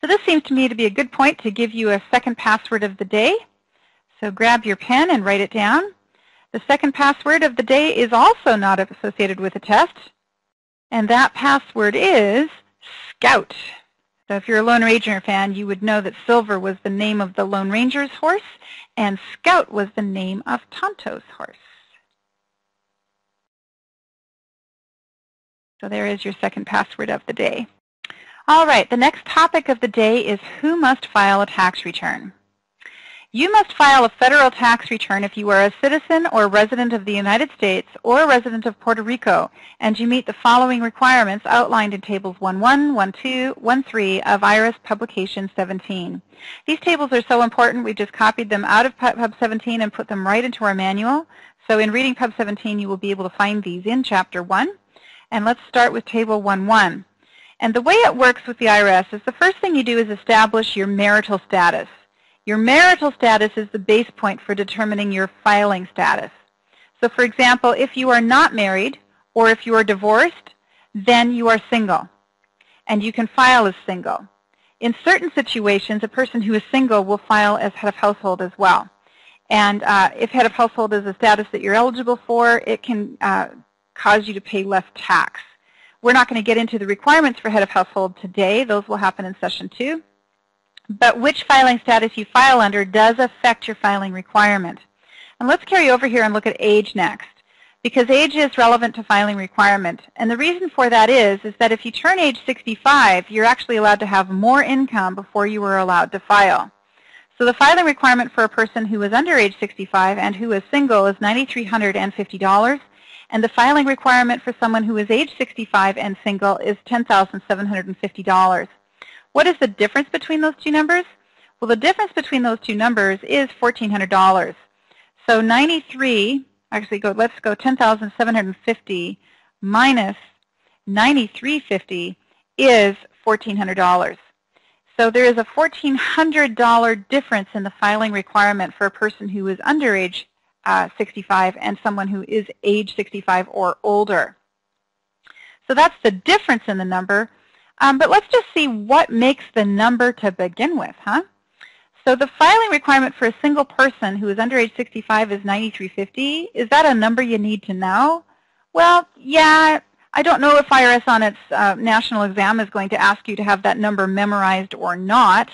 So this seems to me to be a good point to give you a second password of the day. So grab your pen and write it down. The second password of the day is also not associated with a test. And that password is Scout. So if you're a Lone Ranger fan, you would know that Silver was the name of the Lone Ranger's horse, and Scout was the name of Tonto's horse. So there is your second password of the day. All right, the next topic of the day is who must file a tax return. You must file a federal tax return if you are a citizen or resident of the United States or a resident of Puerto Rico, and you meet the following requirements outlined in Tables one one, one two, one three of I R S Publication seventeen. These tables are so important we've just copied them out of Pub seventeen and put them right into our manual. So in reading Pub seventeen you will be able to find these in Chapter one. And let's start with Table one one. And the way it works with the I R S is the first thing you do is establish your marital status. Your marital status is the base point for determining your filing status. So for example, if you are not married or if you are divorced, then you are single and you can file as single. In certain situations, a person who is single will file as head of household as well. And uh, if head of household is a status that you're eligible for, it can uh, cause you to pay less tax. We're not going to get into the requirements for head of household today. Those will happen in Session two. But which filing status you file under does affect your filing requirement. And let's carry over here and look at age next, because age is relevant to filing requirement. And the reason for that is, is that if you turn age sixty-five, you're actually allowed to have more income before you were allowed to file. So the filing requirement for a person who is under age sixty-five and who is single is nine thousand three hundred fifty dollars, and the filing requirement for someone who is age sixty-five and single is ten thousand seven hundred fifty dollars. What is the difference between those two numbers? Well, the difference between those two numbers is fourteen hundred dollars. So ninety-three, actually, go, let's go ten thousand seven hundred fifty minus ninety-three fifty is fourteen hundred dollars. So there is a fourteen hundred dollar difference in the filing requirement for a person who is under age uh, sixty-five and someone who is age sixty-five or older. So that's the difference in the number. Um, but let's just see what makes the number to begin with, huh? So the filing requirement for a single person who is under age sixty-five is nine thousand three hundred fifty dollars. Is that a number you need to know? Well, yeah, I don't know if I R S on its uh, national exam is going to ask you to have that number memorized or not.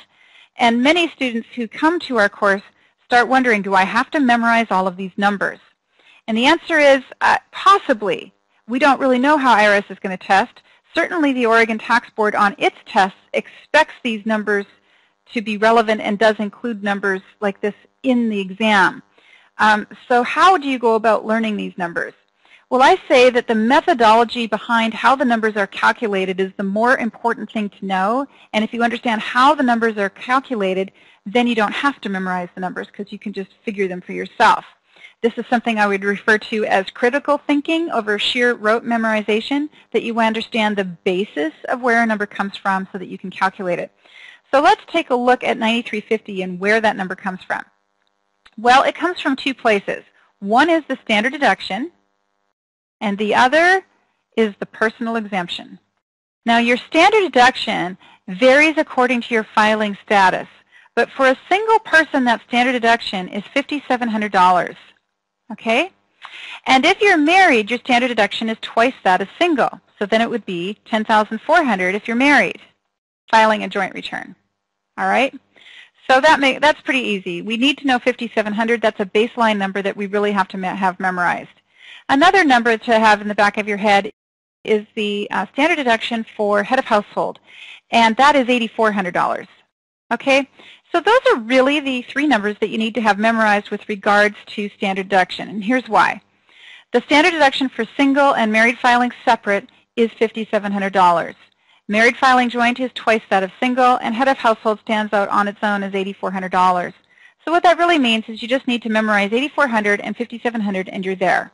And many students who come to our course start wondering, do I have to memorize all of these numbers? And the answer is uh, possibly. We don't really know how I R S is going to test. Certainly the Oregon Tax Board on its tests expects these numbers to be relevant and does include numbers like this in the exam. Um, so how do you go about learning these numbers? Well, I say that the methodology behind how the numbers are calculated is the more important thing to know. And if you understand how the numbers are calculated, then you don't have to memorize the numbers because you can just figure them for yourself. This is something I would refer to as critical thinking over sheer rote memorization, that you understand the basis of where a number comes from so that you can calculate it. So let's take a look at nine thousand three hundred fifty and where that number comes from. Well, it comes from two places. One is the standard deduction, and the other is the personal exemption. Now, your standard deduction varies according to your filing status, but for a single person, that standard deduction is five thousand seven hundred dollars. Okay? And if you're married, your standard deduction is twice that as single. So then it would be ten thousand four hundred dollars if you're married, filing a joint return. All right? So that may, that's pretty easy. We need to know five thousand seven hundred dollars. That's a baseline number that we really have to me have memorized. Another number to have in the back of your head is the uh, standard deduction for head of household, and that is eight thousand four hundred dollars. Okay? So those are really the three numbers that you need to have memorized with regards to standard deduction, and here's why. The standard deduction for single and married filing separate is five thousand seven hundred dollars. Married filing joint is twice that of single, and head of household stands out on its own as eight thousand four hundred dollars. So what that really means is you just need to memorize eighty-four hundred and fifty-seven hundred, and you're there.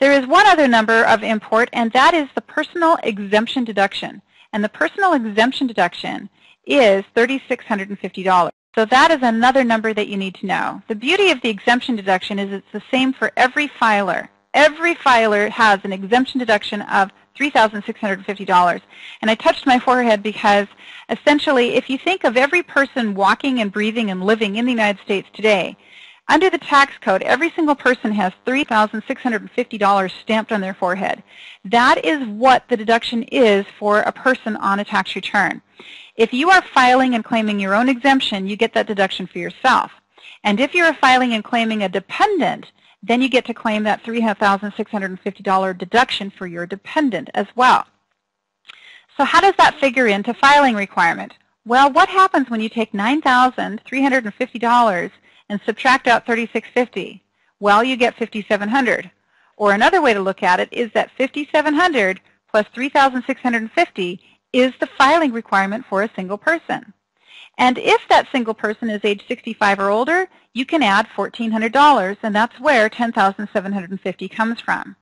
There is one other number of import, and that is the personal exemption deduction. And the personal exemption deduction is three thousand six hundred fifty dollars. So that is another number that you need to know. The beauty of the exemption deduction is it's the same for every filer. Every filer has an exemption deduction of three thousand six hundred fifty dollars. And I touched my forehead because essentially if you think of every person walking and breathing and living in the United States today, under the tax code, every single person has three thousand six hundred fifty dollars stamped on their forehead. That is what the deduction is for a person on a tax return. If you are filing and claiming your own exemption, you get that deduction for yourself. And if you're filing and claiming a dependent, then you get to claim that three thousand six hundred fifty dollars deduction for your dependent as well. So how does that figure into filing requirement? Well, what happens when you take nine thousand three hundred fifty dollars and subtract out three thousand six hundred fifty dollars? Well, you get five thousand seven hundred dollars. Or another way to look at it is that five thousand seven hundred dollars plus three thousand six hundred fifty dollars is the filing requirement for a single person. And if that single person is age sixty-five or older, you can add one thousand four hundred dollars, and that's where ten thousand seven hundred fifty dollars comes from.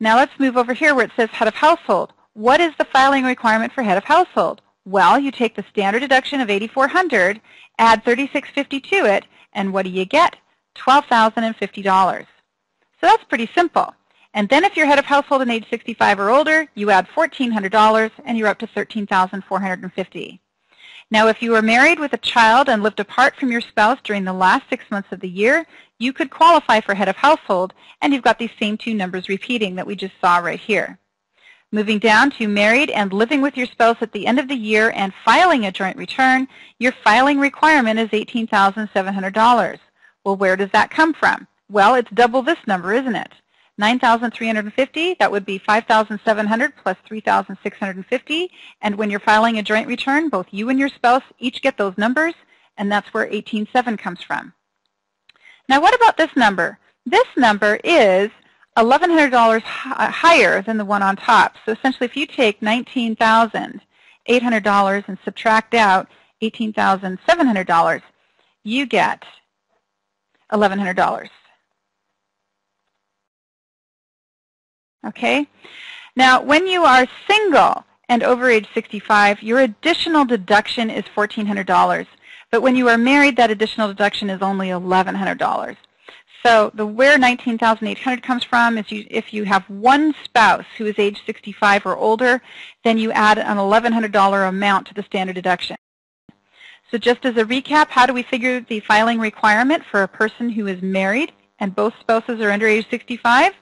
Now let's move over here where it says head of household. What is the filing requirement for head of household? Well, you take the standard deduction of eight thousand four hundred dollars, add three thousand six hundred fifty dollars to it, and what do you get? twelve thousand fifty dollars. So that's pretty simple. And then if you're head of household and age sixty-five or older, you add one thousand four hundred dollars, and you're up to thirteen thousand four hundred fifty dollars. Now, if you were married with a child and lived apart from your spouse during the last six months of the year, you could qualify for head of household, and you've got these same two numbers repeating that we just saw right here. Moving down to married and living with your spouse at the end of the year and filing a joint return, your filing requirement is eighteen thousand seven hundred dollars. Well, where does that come from? Well, it's double this number, isn't it? nine thousand three hundred fifty dollars, that would be five thousand seven hundred dollars plus three thousand six hundred fifty dollars. And when you're filing a joint return, both you and your spouse each get those numbers, and that's where eighteen thousand seven hundred comes from. Now what about this number? This number is eleven hundred dollars higher than the one on top. So essentially if you take nineteen thousand eight hundred dollars and subtract out eighteen thousand seven hundred dollars, you get eleven hundred dollars. Okay. Now, when you are single and over age sixty-five, your additional deduction is one thousand four hundred dollars. But when you are married, that additional deduction is only eleven hundred dollars. So the where nineteen thousand eight hundred dollars comes from is you, if you have one spouse who is age sixty-five or older, then you add an eleven hundred dollar amount to the standard deduction. So just as a recap, how do we figure the filing requirement for a person who is married and both spouses are under age sixty-five?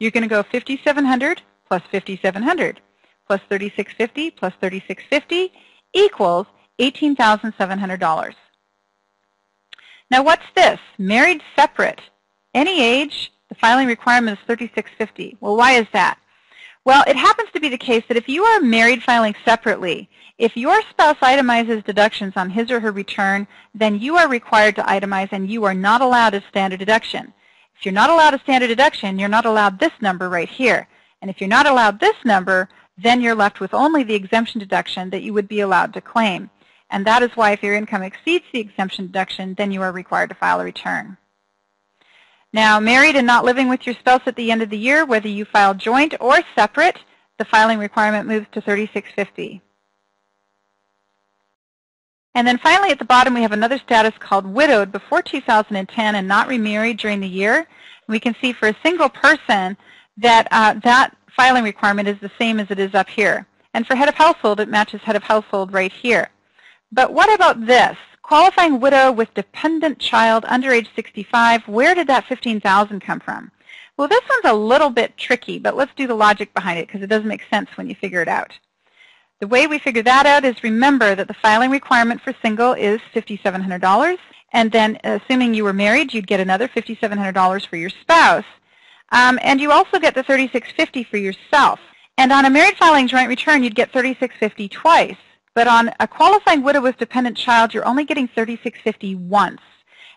You're going to go five thousand seven hundred plus five thousand seven hundred plus three thousand six hundred fifty plus three thousand six hundred fifty equals eighteen thousand seven hundred dollars. Now what's this? Married separate. Any age, the filing requirement is three thousand six hundred fifty dollars. Well, why is that? Well, it happens to be the case that if you are married filing separately, if your spouse itemizes deductions on his or her return, then you are required to itemize and you are not allowed a standard deduction. If you're not allowed a standard deduction, you're not allowed this number right here. And if you're not allowed this number, then you're left with only the exemption deduction that you would be allowed to claim. And that is why if your income exceeds the exemption deduction, then you are required to file a return. Now, married and not living with your spouse at the end of the year, whether you file joint or separate, the filing requirement moves to three thousand six hundred fifty dollars. And then finally at the bottom we have another status called widowed before two thousand ten and not remarried during the year. We can see for a single person that uh, that filing requirement is the same as it is up here. And for head of household, it matches head of household right here. But what about this? Qualifying widow with dependent child under age sixty-five, where did that fifteen thousand dollars come from? Well, this one's a little bit tricky, but let's do the logic behind it because it doesn't make sense when you figure it out. The way we figure that out is remember that the filing requirement for single is five thousand seven hundred dollars, and then assuming you were married, you'd get another five thousand seven hundred dollars for your spouse, um, and you also get the three thousand six hundred fifty dollars for yourself. And on a married filing joint return, you'd get three thousand six hundred fifty dollars twice, but on a qualifying widow with dependent child, you're only getting three thousand six hundred fifty dollars once,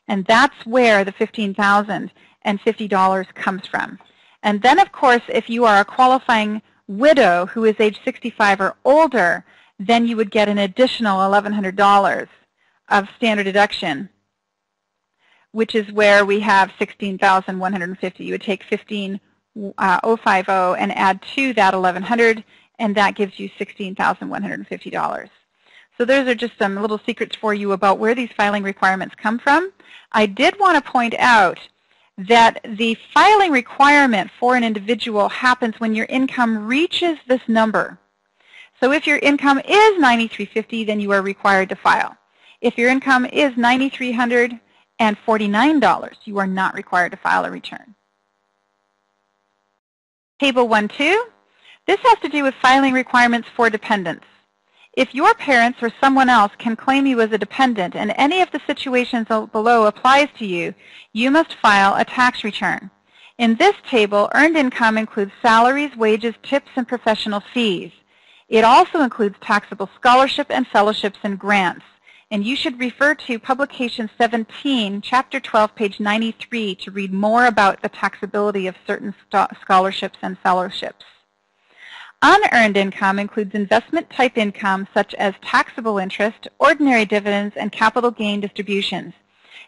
and that's where the fifteen thousand fifty dollars comes from. And then, of course, if you are a qualifying widow who is age sixty-five or older, then you would get an additional eleven hundred dollars of standard deduction, which is where we have sixteen thousand one hundred fifty. You would take fifteen thousand fifty and add to that eleven hundred, and that gives you sixteen thousand one hundred fifty dollars. So those are just some little secrets for you about where these filing requirements come from. I did want to point out that the filing requirement for an individual happens when your income reaches this number. So if your income is nine thousand three hundred fifty dollars, then you are required to file. If your income is nine thousand three hundred forty-nine dollars, you are not required to file a return. Table one two, this has to do with filing requirements for dependents. If your parents or someone else can claim you as a dependent and any of the situations below applies to you, you must file a tax return. In this table, earned income includes salaries, wages, tips, and professional fees. It also includes taxable scholarship and fellowships and grants. And you should refer to Publication seventeen, Chapter twelve, page ninety-three to read more about the taxability of certain scholarships and fellowships. Unearned income includes investment-type income such as taxable interest, ordinary dividends, and capital gain distributions.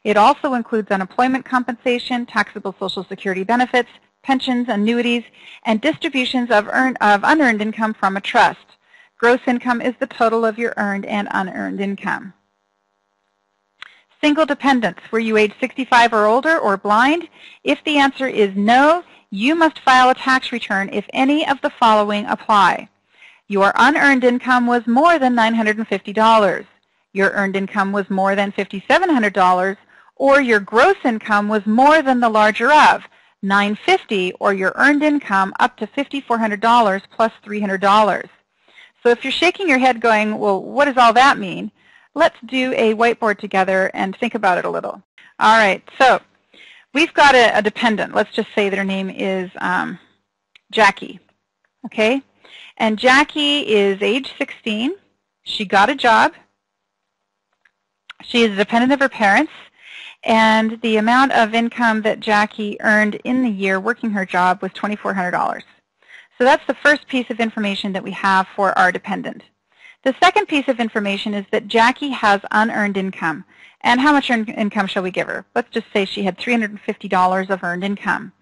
It also includes unemployment compensation, taxable Social Security benefits, pensions, annuities, and distributions of, earned, of unearned income from a trust. Gross income is the total of your earned and unearned income. Single dependents, were you age sixty-five or older or blind? If the answer is no, you must file a tax return if any of the following apply. Your unearned income was more than nine hundred fifty dollars, your earned income was more than five thousand seven hundred dollars, or your gross income was more than the larger of, nine hundred fifty dollars, or your earned income up to five thousand four hundred dollars plus three hundred dollars. So if you're shaking your head going, well, what does all that mean? Let's do a whiteboard together and think about it a little. All right, so we've got a, a dependent. Let's just say that her name is um, Jackie, okay? And Jackie is age sixteen. She got a job. She is a dependent of her parents. And the amount of income that Jackie earned in the year working her job was two thousand four hundred dollars. So that's the first piece of information that we have for our dependent. The second piece of information is that Jackie has unearned income. And how much earned income shall we give her? Let's just say she had three hundred fifty dollars of earned income.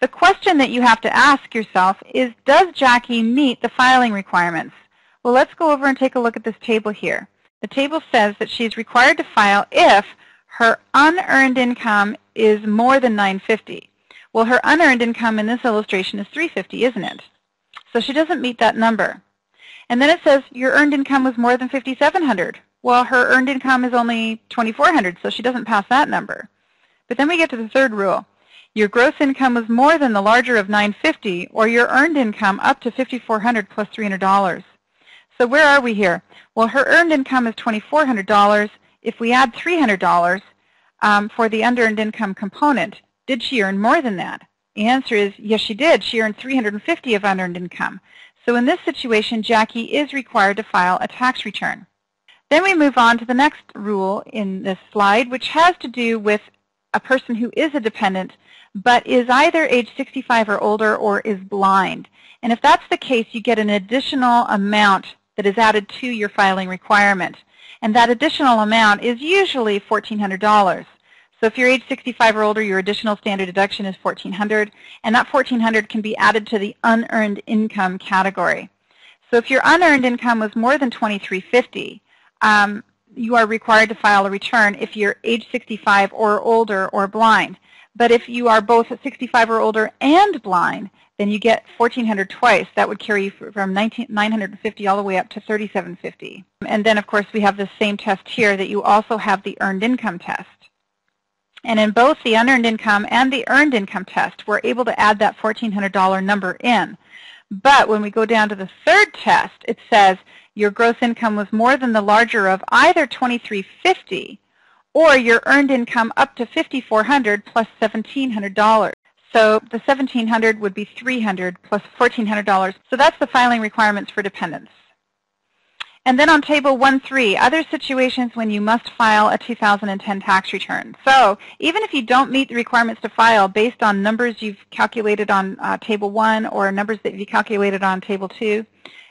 The question that you have to ask yourself is, does Jackie meet the filing requirements? Well, let's go over and take a look at this table here. The table says that she's required to file if her unearned income is more than nine hundred fifty dollars. Well, her unearned income in this illustration is three hundred fifty dollars, isn't it? So she doesn't meet that number. And then it says your earned income was more than five thousand seven hundred dollars. Well, her earned income is only two thousand four hundred dollars, so she doesn't pass that number. But then we get to the third rule. Your gross income was more than the larger of nine hundred fifty dollars, or your earned income up to five thousand four hundred dollars plus three hundred dollars. So where are we here? Well, her earned income is two thousand four hundred dollars. If we add three hundred dollars um, for the unearned income component, did she earn more than that? The answer is yes, she did. She earned three hundred fifty dollars of unearned income. So in this situation, Jackie is required to file a tax return. Then we move on to the next rule in this slide, which has to do with a person who is a dependent but is either age sixty-five or older or is blind. And if that's the case, you get an additional amount that is added to your filing requirement. And that additional amount is usually one thousand four hundred dollars. So if you're age sixty-five or older, your additional standard deduction is one thousand four hundred dollars, and that one thousand four hundred dollars can be added to the unearned income category. So if your unearned income was more than two thousand three hundred fifty dollars, um, you are required to file a return if you're age sixty-five or older or blind. But if you are both sixty-five or older and blind, then you get one thousand four hundred dollars twice. That would carry you from nine hundred fifty dollars all the way up to three thousand seven hundred fifty dollars. And then, of course, we have the same test here that you also have the earned income test. And in both the unearned income and the earned income test, we're able to add that one thousand four hundred dollars number in. But when we go down to the third test, it says your gross income was more than the larger of either two thousand three hundred fifty dollars or your earned income up to five thousand four hundred dollars plus one thousand seven hundred dollars. So the one thousand seven hundred dollars would be three hundred dollars plus one thousand four hundred dollars. So that's the filing requirements for dependents. And then on table one three, other situations when you must file a two thousand ten tax return. So even if you don't meet the requirements to file based on numbers you've calculated on uh, table one or numbers that you calculated on table two,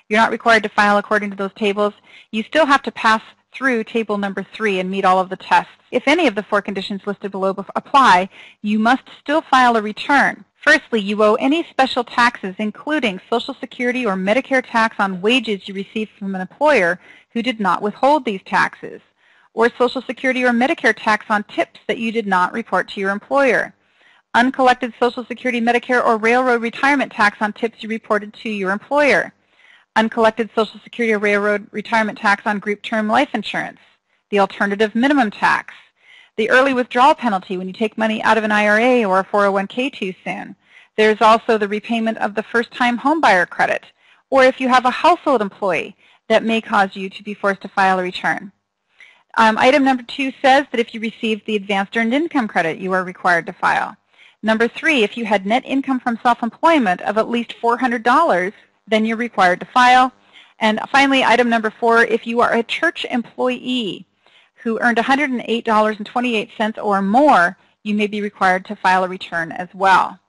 you're not required to file according to those tables. You still have to pass through table number three and meet all of the tests. If any of the four conditions listed below apply, you must still file a return. Firstly, you owe any special taxes, including Social Security or Medicare tax on wages you received from an employer who did not withhold these taxes, or Social Security or Medicare tax on tips that you did not report to your employer, uncollected Social Security, Medicare, or railroad retirement tax on tips you reported to your employer, uncollected Social Security or railroad retirement tax on group term life insurance, the alternative minimum tax, the early withdrawal penalty when you take money out of an I R A or a four oh one K too soon. There's also the repayment of the first-time homebuyer credit, or if you have a household employee, that may cause you to be forced to file a return. Um, item number two says that if you received the advanced earned income credit, you are required to file. Number three, if you had net income from self-employment of at least four hundred dollars, then you're required to file. And finally, item number four, if you are a church employee who earned one hundred eight dollars and twenty-eight cents or more, you may be required to file a return as well.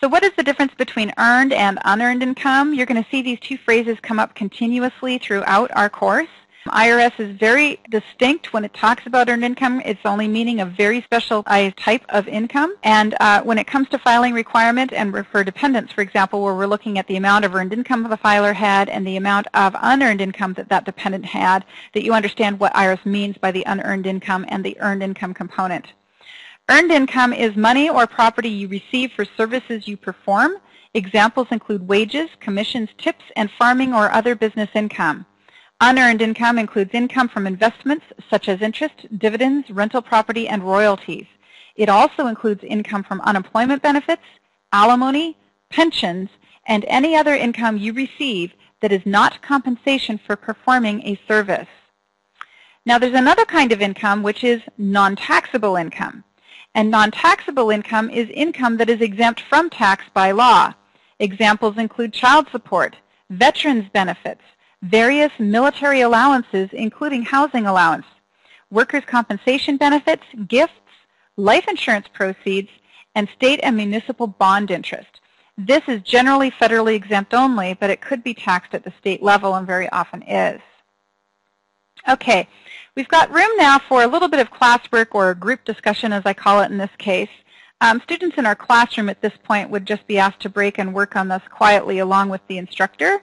So what is the difference between earned and unearned income? You're going to see these two phrases come up continuously throughout our course. I R S is very distinct when it talks about earned income. It's only meaning a very specialized type of income. And uh, when it comes to filing requirement and for dependents, for example, where we're looking at the amount of earned income the filer had and the amount of unearned income that that dependent had, that you understand what I R S means by the unearned income and the earned income component. Earned income is money or property you receive for services you perform. Examples include wages, commissions, tips, and farming or other business income. Unearned income includes income from investments such as interest, dividends, rental property, and royalties. It also includes income from unemployment benefits, alimony, pensions, and any other income you receive that is not compensation for performing a service. Now there's another kind of income which is non-taxable income. And non-taxable income is income that is exempt from tax by law. Examples include child support, veterans benefits, various military allowances, including housing allowance, workers' compensation benefits, gifts, life insurance proceeds, and state and municipal bond interest. This is generally federally exempt only, but it could be taxed at the state level and very often is. Okay, we've got room now for a little bit of classwork or group discussion, as I call it in this case. Um, students in our classroom at this point would just be asked to break and work on this quietly along with the instructor.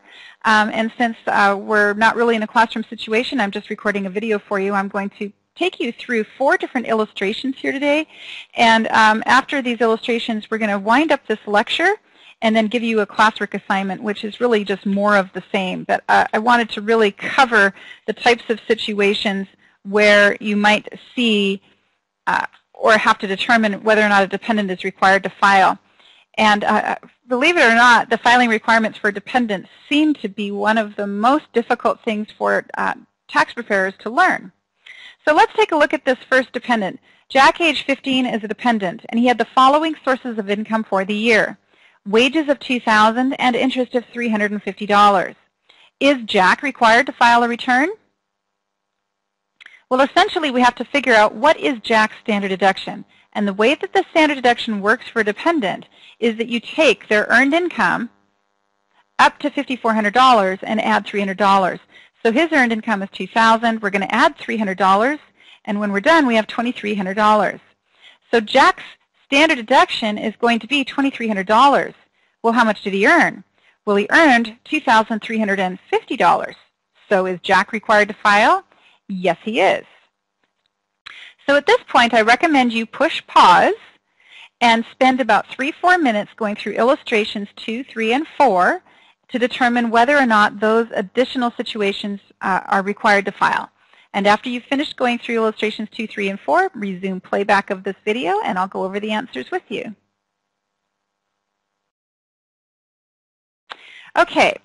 Um, and since uh, we're not really in a classroom situation, I'm just recording a video for you. I'm going to take you through four different illustrations here today. And um, after these illustrations, we're going to wind up this lecture and then give you a classwork assignment, which is really just more of the same. But uh, I wanted to really cover the types of situations where you might see uh, or have to determine whether or not a dependent is required to file. And uh, believe it or not, the filing requirements for dependents seem to be one of the most difficult things for uh, tax preparers to learn. So let's take a look at this first dependent. Jack, age fifteen, is a dependent, and he had the following sources of income for the year: wages of two thousand dollars and interest of three hundred fifty dollars. Is Jack required to file a return? Well, essentially, we have to figure out what is Jack's standard deduction. And the way that the standard deduction works for a dependent is that you take their earned income up to five thousand four hundred dollars and add three hundred dollars. So his earned income is two thousand dollars. We're going to add three hundred dollars. And when we're done, we have two thousand three hundred dollars. So Jack's standard deduction is going to be two thousand three hundred dollars. Well, how much did he earn? Well, he earned two thousand three hundred fifty dollars. So is Jack required to file? Yes, he is. So at this point, I recommend you push pause and spend about three, four minutes going through illustrations two, three, and four to determine whether or not those additional situations uh, are required to file. And after you've finished going through illustrations two, three, and four, resume playback of this video, and I'll go over the answers with you. Okay,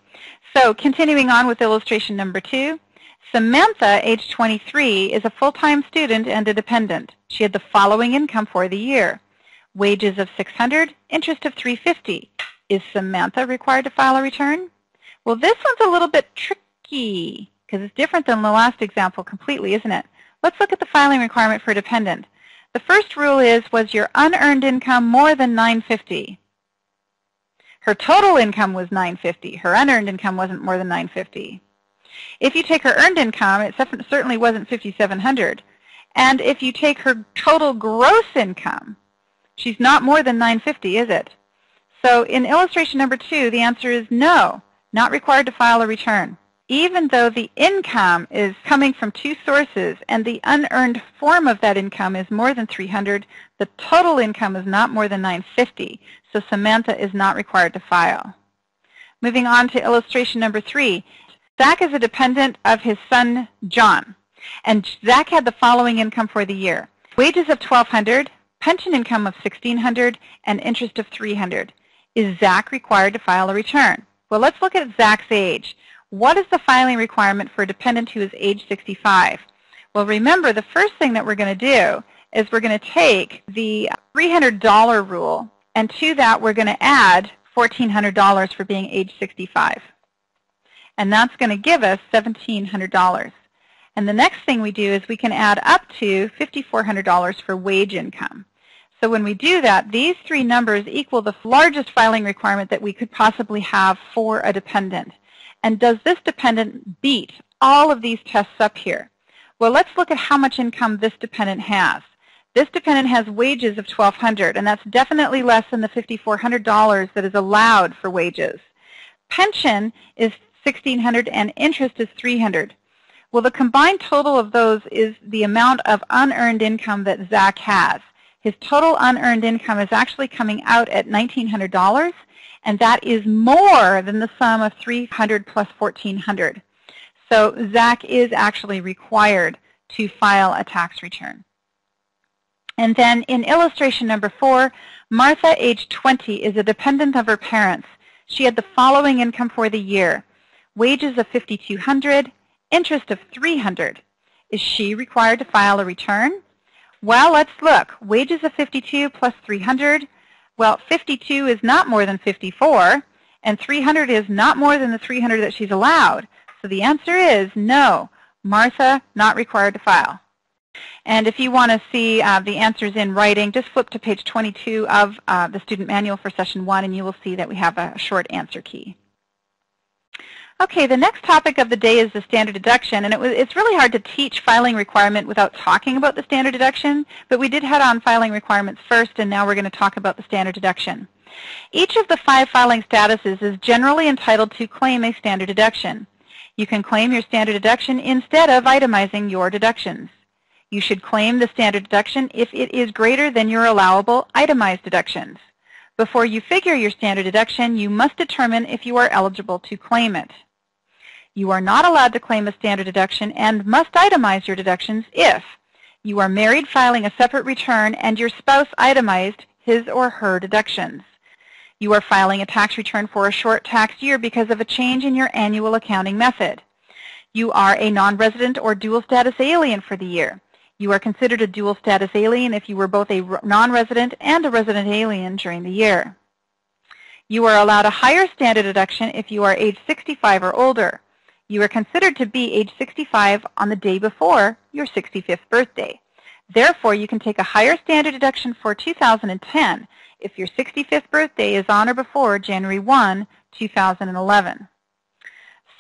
so continuing on with illustration number two. Samantha, age twenty-three, is a full-time student and a dependent. She had the following income for the year: wages of six hundred dollars, interest of three hundred fifty dollars. Is Samantha required to file a return? Well, this one's a little bit tricky because it's different than the last example completely, isn't it? Let's look at the filing requirement for a dependent. The first rule is, was your unearned income more than nine hundred fifty dollars? Her total income was nine hundred fifty dollars. Her unearned income wasn't more than nine hundred fifty dollars. If you take her earned income, it certainly wasn't five thousand seven hundred dollars. And if you take her total gross income, she's not more than nine hundred fifty dollars, is it? So in illustration number two, the answer is no, not required to file a return. Even though the income is coming from two sources and the unearned form of that income is more than three hundred dollars, the total income is not more than nine hundred fifty dollars, so Samantha is not required to file. Moving on to illustration number three, Zach is a dependent of his son, John, and Zach had the following income for the year: wages of twelve hundred dollars, pension income of sixteen hundred dollars, and interest of three hundred dollars. Is Zach required to file a return? Well, let's look at Zach's age. What is the filing requirement for a dependent who is age sixty-five? Well, remember, the first thing that we're going to do is we're going to take the three hundred dollar rule, and to that we're going to add one thousand four hundred dollars for being age sixty-five. And that's going to give us one thousand seven hundred dollars. And the next thing we do is we can add up to five thousand four hundred dollars for wage income. So when we do that, these three numbers equal the largest filing requirement that we could possibly have for a dependent. And does this dependent beat all of these tests up here? Well, let's look at how much income this dependent has. This dependent has wages of twelve hundred dollars, and that's definitely less than the five thousand four hundred dollars that is allowed for wages. Pension is sixteen hundred dollars and interest is three hundred dollars. Well, the combined total of those is the amount of unearned income that Zach has. His total unearned income is actually coming out at one thousand nine hundred dollars, and that is more than the sum of three hundred dollars plus one thousand four hundred dollars. So Zach is actually required to file a tax return. And then in illustration number four, Martha, age twenty, is a dependent of her parents. She had the following income for the year: wages of five thousand two hundred dollars, interest of three hundred dollars. Is she required to file a return? Well, let's look. Wages of fifty-two plus three hundred. Well, fifty-two is not more than fifty-four, and three hundred is not more than the three hundred that she's allowed. So the answer is no, Martha, not required to file. And if you want to see uh, the answers in writing, just flip to page twenty-two of uh, the student manual for session one, and you will see that we have a short answer key. Okay, the next topic of the day is the standard deduction, and it was, it's really hard to teach filing requirement without talking about the standard deduction, but we did head on filing requirements first, and now we're going to talk about the standard deduction. Each of the five filing statuses is generally entitled to claim a standard deduction. You can claim your standard deduction instead of itemizing your deductions. You should claim the standard deduction if it is greater than your allowable itemized deductions. Before you figure your standard deduction, you must determine if you are eligible to claim it. You are not allowed to claim a standard deduction and must itemize your deductions if you are married filing a separate return and your spouse itemized his or her deductions. You are filing a tax return for a short tax year because of a change in your annual accounting method. You are a non-resident or dual status alien for the year. You are considered a dual status alien if you were both a non-resident and a resident alien during the year. You are allowed a higher standard deduction if you are age sixty-five or older. You are considered to be age sixty-five on the day before your sixty-fifth birthday. Therefore, you can take a higher standard deduction for two thousand ten if your sixty-fifth birthday is on or before January first, two thousand eleven.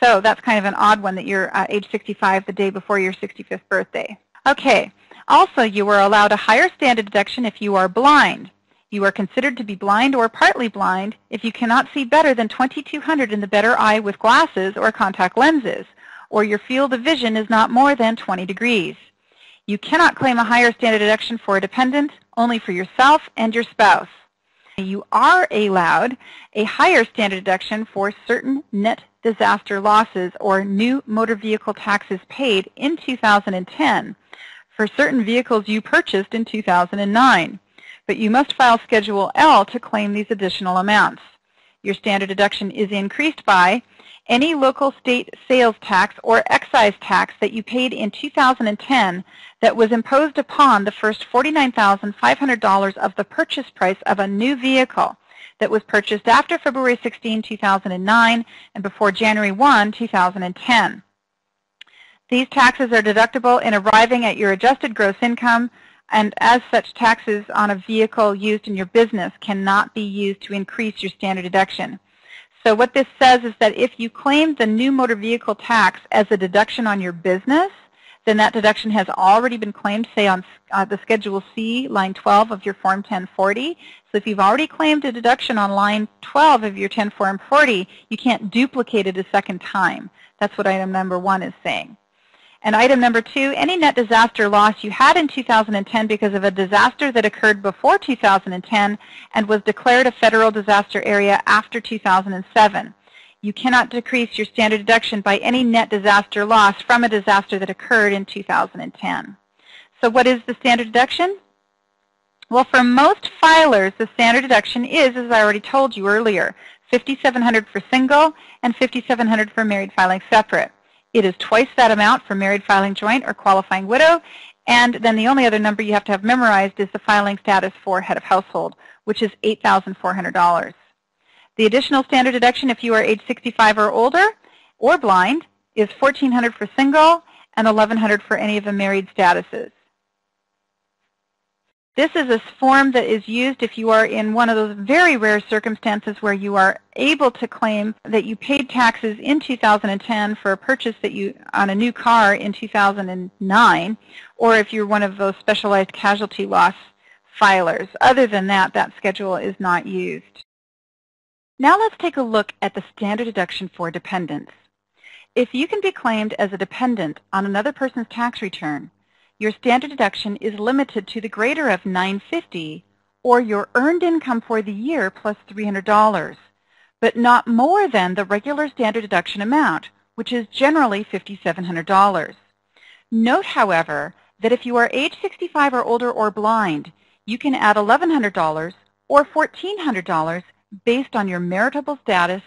So that's kind of an odd one that you're uh, age sixty-five the day before your sixty-fifth birthday. Okay, also you are allowed a higher standard deduction if you are blind. You are considered to be blind or partly blind if you cannot see better than twenty-two hundred in the better eye with glasses or contact lenses, or your field of vision is not more than twenty degrees. You cannot claim a higher standard deduction for a dependent, only for yourself and your spouse. You are allowed a higher standard deduction for certain net disaster losses or new motor vehicle taxes paid in two thousand ten for certain vehicles you purchased in two thousand nine. But you must file Schedule L to claim these additional amounts. Your standard deduction is increased by any local state sales tax or excise tax that you paid in two thousand ten that was imposed upon the first forty-nine thousand five hundred dollars of the purchase price of a new vehicle that was purchased after February sixteenth, two thousand nine and before January first, two thousand ten. These taxes are deductible in arriving at your adjusted gross income, and as such, taxes on a vehicle used in your business cannot be used to increase your standard deduction. So what this says is that if you claim the new motor vehicle tax as a deduction on your business, then that deduction has already been claimed, say, on uh, the Schedule C, line twelve of your Form ten forty. So if you've already claimed a deduction on line twelve of your ten forty, you can't duplicate it a second time. That's what item number one is saying. And item number two, any net disaster loss you had in two thousand ten because of a disaster that occurred before two thousand ten and was declared a federal disaster area after two thousand seven. You cannot decrease your standard deduction by any net disaster loss from a disaster that occurred in two thousand ten. So what is the standard deduction? Well, for most filers, the standard deduction is, as I already told you earlier, fifty-seven hundred dollars for single and fifty-seven hundred dollars for married filing separate. It is twice that amount for married filing joint or qualifying widow, and then the only other number you have to have memorized is the filing status for head of household, which is eight thousand four hundred dollars. The additional standard deduction if you are age sixty-five or older or blind is fourteen hundred dollars for single and eleven hundred dollars for any of the married statuses. This is a form that is used if you are in one of those very rare circumstances where you are able to claim that you paid taxes in two thousand ten for a purchase that you on a new car in two thousand nine, or if you're one of those specialized casualty loss filers. Other than that, that schedule is not used. Now let's take a look at the standard deduction for dependents. If you can be claimed as a dependent on another person's tax return, your standard deduction is limited to the greater of nine hundred fifty dollars or your earned income for the year plus three hundred dollars, but not more than the regular standard deduction amount, which is generally fifty-seven hundred dollars. Note, however, that if you are age sixty-five or older or blind, you can add eleven hundred dollars or fourteen hundred dollars based on your meritable status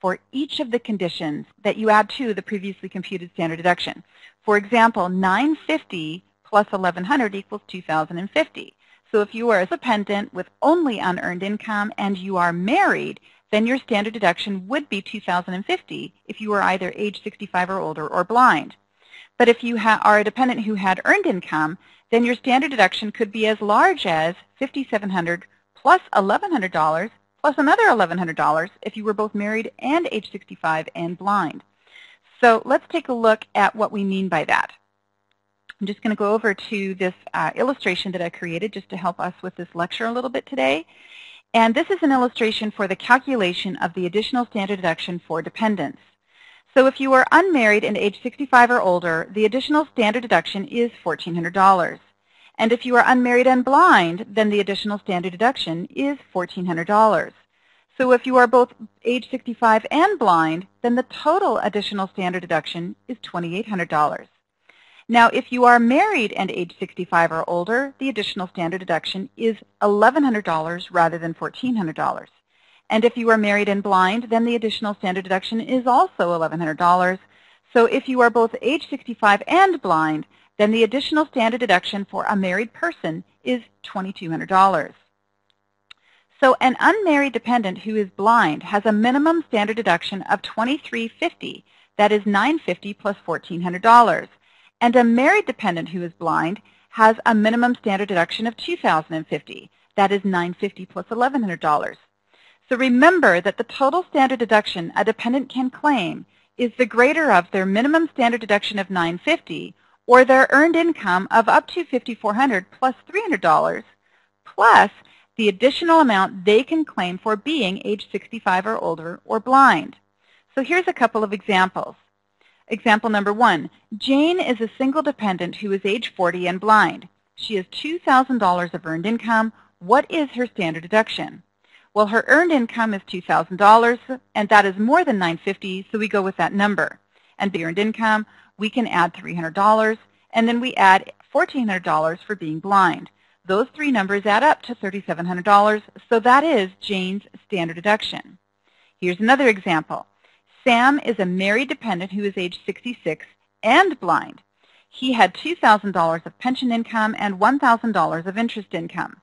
for each of the conditions that you add to the previously computed standard deduction. For example, nine hundred fifty dollars plus eleven hundred equals two thousand fifty. So if you are a dependent with only unearned income and you are married, then your standard deduction would be two thousand fifty if you are either age sixty-five or older or blind. But if you ha are a dependent who had earned income, then your standard deduction could be as large as fifty-seven hundred dollars plus eleven hundred dollars plus another eleven hundred dollars if you were both married and age sixty-five and blind. So let's take a look at what we mean by that. I'm just going to go over to this uh, illustration that I created just to help us with this lecture a little bit today. And this is an illustration for the calculation of the additional standard deduction for dependents. So if you are unmarried and age sixty-five or older, the additional standard deduction is fourteen hundred dollars. And if you are unmarried and blind, then the additional standard deduction is fourteen hundred dollars. So if you are both age sixty-five and blind, then the total additional standard deduction is twenty-eight hundred dollars. Now, if you are married and age sixty-five or older, the additional standard deduction is eleven hundred dollars rather than fourteen hundred dollars. And if you are married and blind, then the additional standard deduction is also eleven hundred dollars. So if you are both age sixty-five and blind, then the additional standard deduction for a married person is twenty-two hundred dollars. So an unmarried dependent who is blind has a minimum standard deduction of twenty-three hundred fifty dollars, that is nine hundred fifty dollars plus fourteen hundred dollars. And a married dependent who is blind has a minimum standard deduction of two thousand fifty dollars, that is nine hundred fifty dollars plus eleven hundred dollars. So remember that the total standard deduction a dependent can claim is the greater of their minimum standard deduction of nine hundred fifty dollars or their earned income of up to fifty-four hundred dollars plus three hundred dollars plus the additional amount they can claim for being age sixty-five or older or blind. So here's a couple of examples. Example number one, Jane is a single dependent who is age forty and blind. She has two thousand dollars of earned income. What is her standard deduction? Well, her earned income is two thousand dollars, and that is more than nine hundred fifty dollars, so we go with that number. And the earned income, we can add three hundred dollars, and then we add fourteen hundred dollars for being blind. Those three numbers add up to thirty-seven hundred dollars, so that is Jane's standard deduction. Here's another example. Sam is a married dependent who is age sixty-six and blind. He had two thousand dollars of pension income and one thousand dollars of interest income.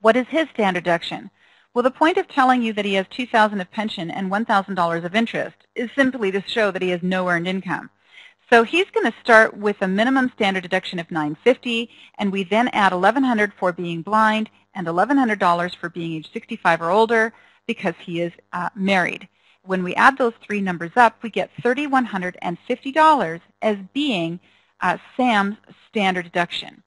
What is his standard deduction? Well, the point of telling you that he has two thousand dollars of pension and one thousand dollars of interest is simply to show that he has no earned income. So he's going to start with a minimum standard deduction of nine hundred fifty dollars, and we then add eleven hundred dollars for being blind and eleven hundred dollars for being age sixty-five or older because he is uh, married. when we add those three numbers up, we get three thousand one hundred fifty dollars as being uh, SAM's standard deduction.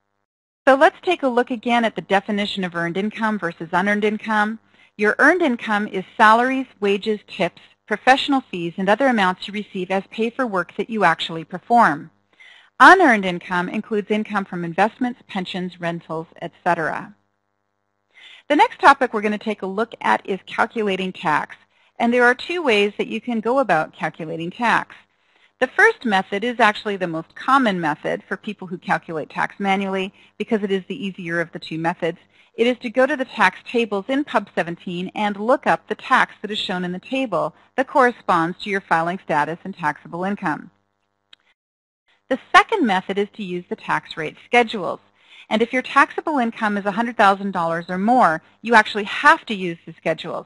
So let's take a look again at the definition of earned income versus unearned income. Your earned income is salaries, wages, tips, professional fees, and other amounts you receive as pay for work that you actually perform. Unearned income includes income from investments, pensions, rentals, et cetera. The next topic we're going to take a look at is calculating tax. And there are two ways that you can go about calculating tax. The first method is actually the most common method for people who calculate tax manually because it is the easier of the two methods. It is to go to the tax tables in Pub seventeen and look up the tax that is shown in the table that corresponds to your filing status and taxable income. The second method is to use the tax rate schedules. And if your taxable income is one hundred thousand dollars or more, you actually have to use the schedules.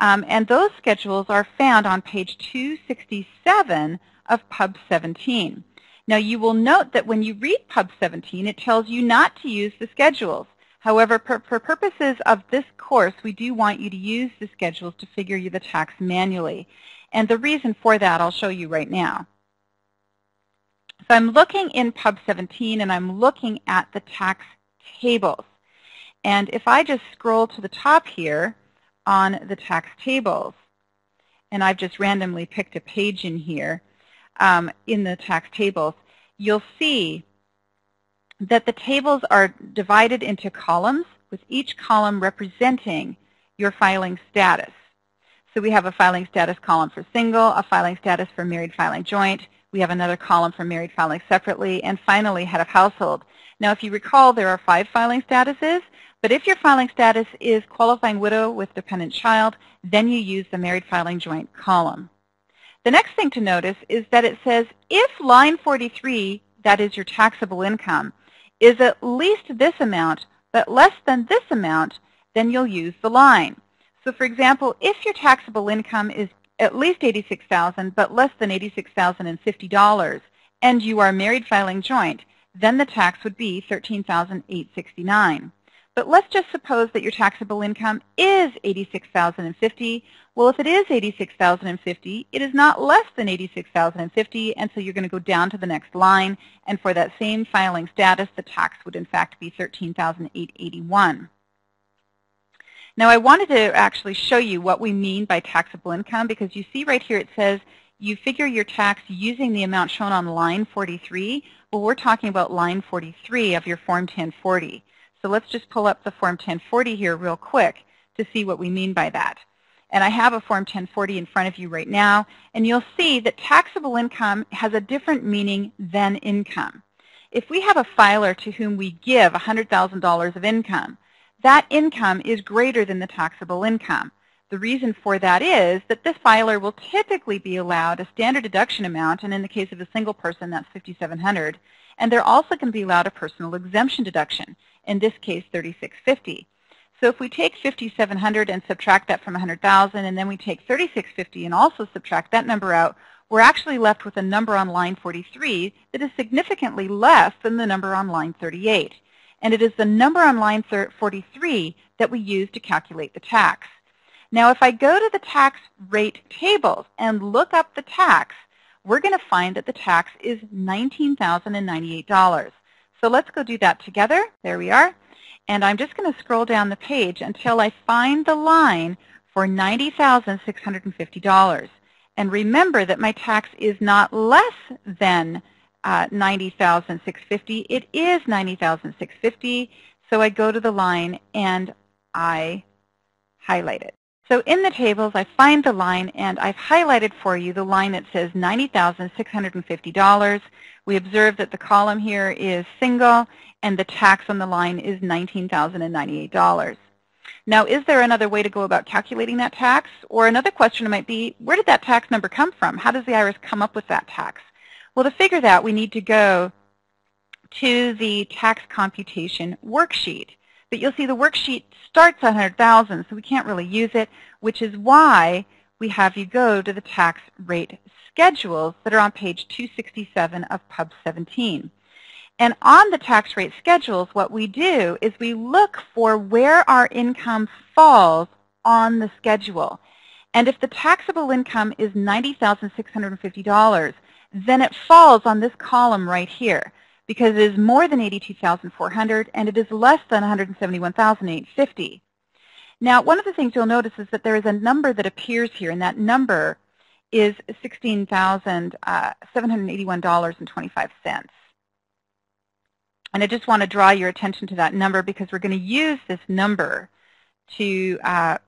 Um, and those schedules are found on page two sixty-seven of Pub seventeen. Now you will note that when you read Pub seventeen, it tells you not to use the schedules. However, for, for purposes of this course, we do want you to use the schedules to figure the tax manually. And the reason for that I'll show you right now. So I'm looking in Pub seventeen and I'm looking at the tax tables. And if I just scroll to the top here on the tax tables, and I've just randomly picked a page in here um, in the tax tables, you'll see that the tables are divided into columns, with each column representing your filing status. So we have a filing status column for single, a filing status for married filing joint, we have another column for married filing separately, and finally head of household. Now if you recall, there are five filing statuses, but if your filing status is qualifying widow with dependent child, then you use the married filing joint column. The next thing to notice is that it says if line forty-three, that is your taxable income, is at least this amount but less than this amount, then you'll use the line. So for example, if your taxable income is at least eighty-six thousand dollars but less than eighty-six thousand fifty dollars and you are married filing joint, then the tax would be thirteen thousand eight hundred sixty-nine dollars. But let's just suppose that your taxable income is eighty-six thousand fifty dollars. Well, if it is eighty-six thousand fifty dollars, it is not less than eighty-six thousand fifty dollars, and so you're going to go down to the next line, and for that same filing status, the tax would in fact be thirteen thousand eight hundred eighty-one dollars. Now I wanted to actually show you what we mean by taxable income, because you see right here it says you figure your tax using the amount shown on line forty-three. Well, we're talking about line forty-three of your Form ten forty. So let's just pull up the Form ten forty here real quick to see what we mean by that. And I have a Form ten forty in front of you right now, and you'll see that taxable income has a different meaning than income. If we have a filer to whom we give one hundred thousand dollars of income, that income is greater than the taxable income. The reason for that is that this filer will typically be allowed a standard deduction amount, and in the case of a single person, that's five thousand seven hundred dollars, and they're also going to be allowed a personal exemption deduction, in this case, three thousand six hundred fifty dollars. So if we take five thousand seven hundred dollars and subtract that from one hundred thousand dollars, and then we take three thousand six hundred fifty dollars and also subtract that number out, we're actually left with a number on line forty-three that is significantly less than the number on line thirty-eight. And it is the number on line forty-three that we use to calculate the tax. Now if I go to the tax rate tables and look up the tax, we're going to find that the tax is nineteen thousand ninety-eight dollars. So let's go do that together. There we are. And I'm just going to scroll down the page until I find the line for ninety thousand six hundred fifty dollars. And remember that my tax is not less than Uh, ninety thousand six hundred fifty dollars. It is ninety thousand six hundred fifty dollars, so I go to the line and I highlight it. So in the tables, I find the line, and I've highlighted for you the line that says ninety thousand six hundred fifty dollars. We observe that the column here is single, and the tax on the line is nineteen thousand ninety-eight dollars. Now, is there another way to go about calculating that tax? Or another question might be, where did that tax number come from? How does the I R S come up with that tax? Well, to figure that, we need to go to the tax computation worksheet. But you'll see the worksheet starts at one hundred thousand dollars, so we can't really use it, which is why we have you go to the tax rate schedules that are on page two sixty-seven of Pub seventeen. And on the tax rate schedules, what we do is we look for where our income falls on the schedule. And if the taxable income is ninety thousand six hundred fifty dollars, then it falls on this column right here, because it is more than eighty-two thousand four hundred dollars and it is less than one hundred seventy-one thousand eight hundred fifty dollars. Now, one of the things you'll notice is that there is a number that appears here, and that number is sixteen thousand seven hundred eighty-one dollars and twenty-five cents. And I just want to draw your attention to that number, because we're going to use this number to uh,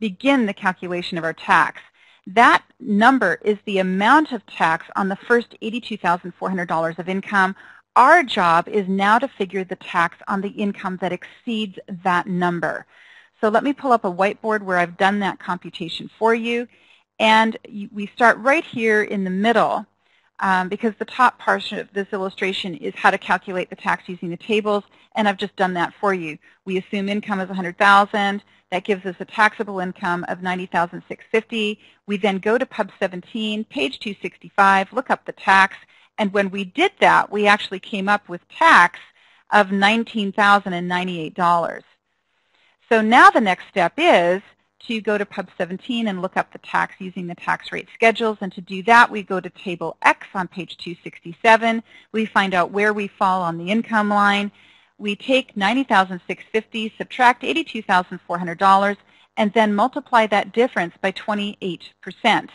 begin the calculation of our tax. That number is the amount of tax on the first eighty-two thousand four hundred dollars of income. Our job is now to figure the tax on the income that exceeds that number. So let me pull up a whiteboard where I've done that computation for you. And we start right here in the middle, um, because the top portion of this illustration is how to calculate the tax using the tables, and I've just done that for you. We assume income is one hundred thousand dollars. That gives us a taxable income of ninety thousand six hundred fifty dollars. We then go to Pub seventeen, page two sixty-five, look up the tax, and when we did that, we actually came up with tax of nineteen thousand ninety-eight dollars. So now the next step is to go to Pub seventeen and look up the tax using the tax rate schedules. And to do that, we go to Table X on page two sixty-seven. We find out where we fall on the income line. We take ninety thousand six hundred fifty dollars, subtract eighty-two thousand four hundred dollars, and then multiply that difference by twenty-eight percent.